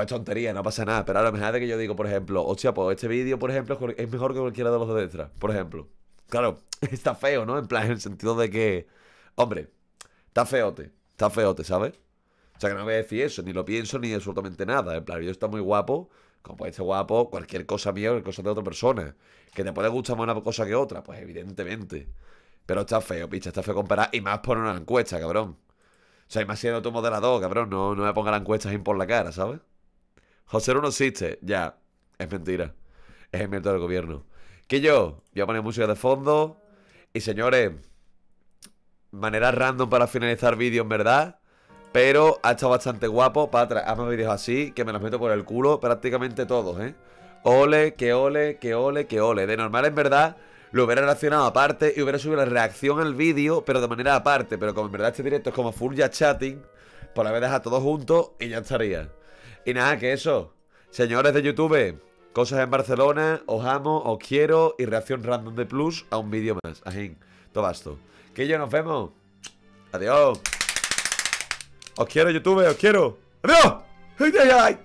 es tontería, no pasa nada. Pero ahora imagínate que yo digo, por ejemplo, hostia, pues este vídeo, por ejemplo, es mejor que cualquiera de los de detrás, por ejemplo. Claro, está feo, ¿no? En plan, en el sentido de que... Hombre, está feote, ¿sabes? O sea, que no voy a decir eso, ni lo pienso, ni absolutamente nada. En plan, el vídeo está muy guapo. Como puede ser guapo, cualquier cosa mía o cualquier cosa de otra persona. Que te puede gustar más una cosa que otra, pues evidentemente. Pero está feo, picha, está feo comparar. Y más por una encuesta, cabrón. O sea, y más siendo tu moderador, cabrón. No me pongas la encuesta así por la cara, ¿sabes? José no existe. Ya, es mentira. Es el mérito del gobierno. Que yo voy a poner música de fondo. Y señores, manera random para finalizar vídeo, en verdad. Pero ha estado bastante guapo. Para atrás, hazme vídeos así, que me los meto por el culo prácticamente todos, ¿eh? Ole, que ole, que ole, que ole. De normal, en verdad, lo hubiera reaccionado aparte y hubiera subido la reacción al vídeo, pero de manera aparte. Pero como en verdad este directo es como full ya chatting, pues la voy a dejar todos juntos y ya estaría. Y nada, que eso. Señores de YouTube, cosas en Barcelona, os amo, os quiero. Y reacción random de plus a un vídeo más. Ajín, todo basto. Que yo nos vemos. Adiós. Os quiero, YouTube, os quiero. Adiós.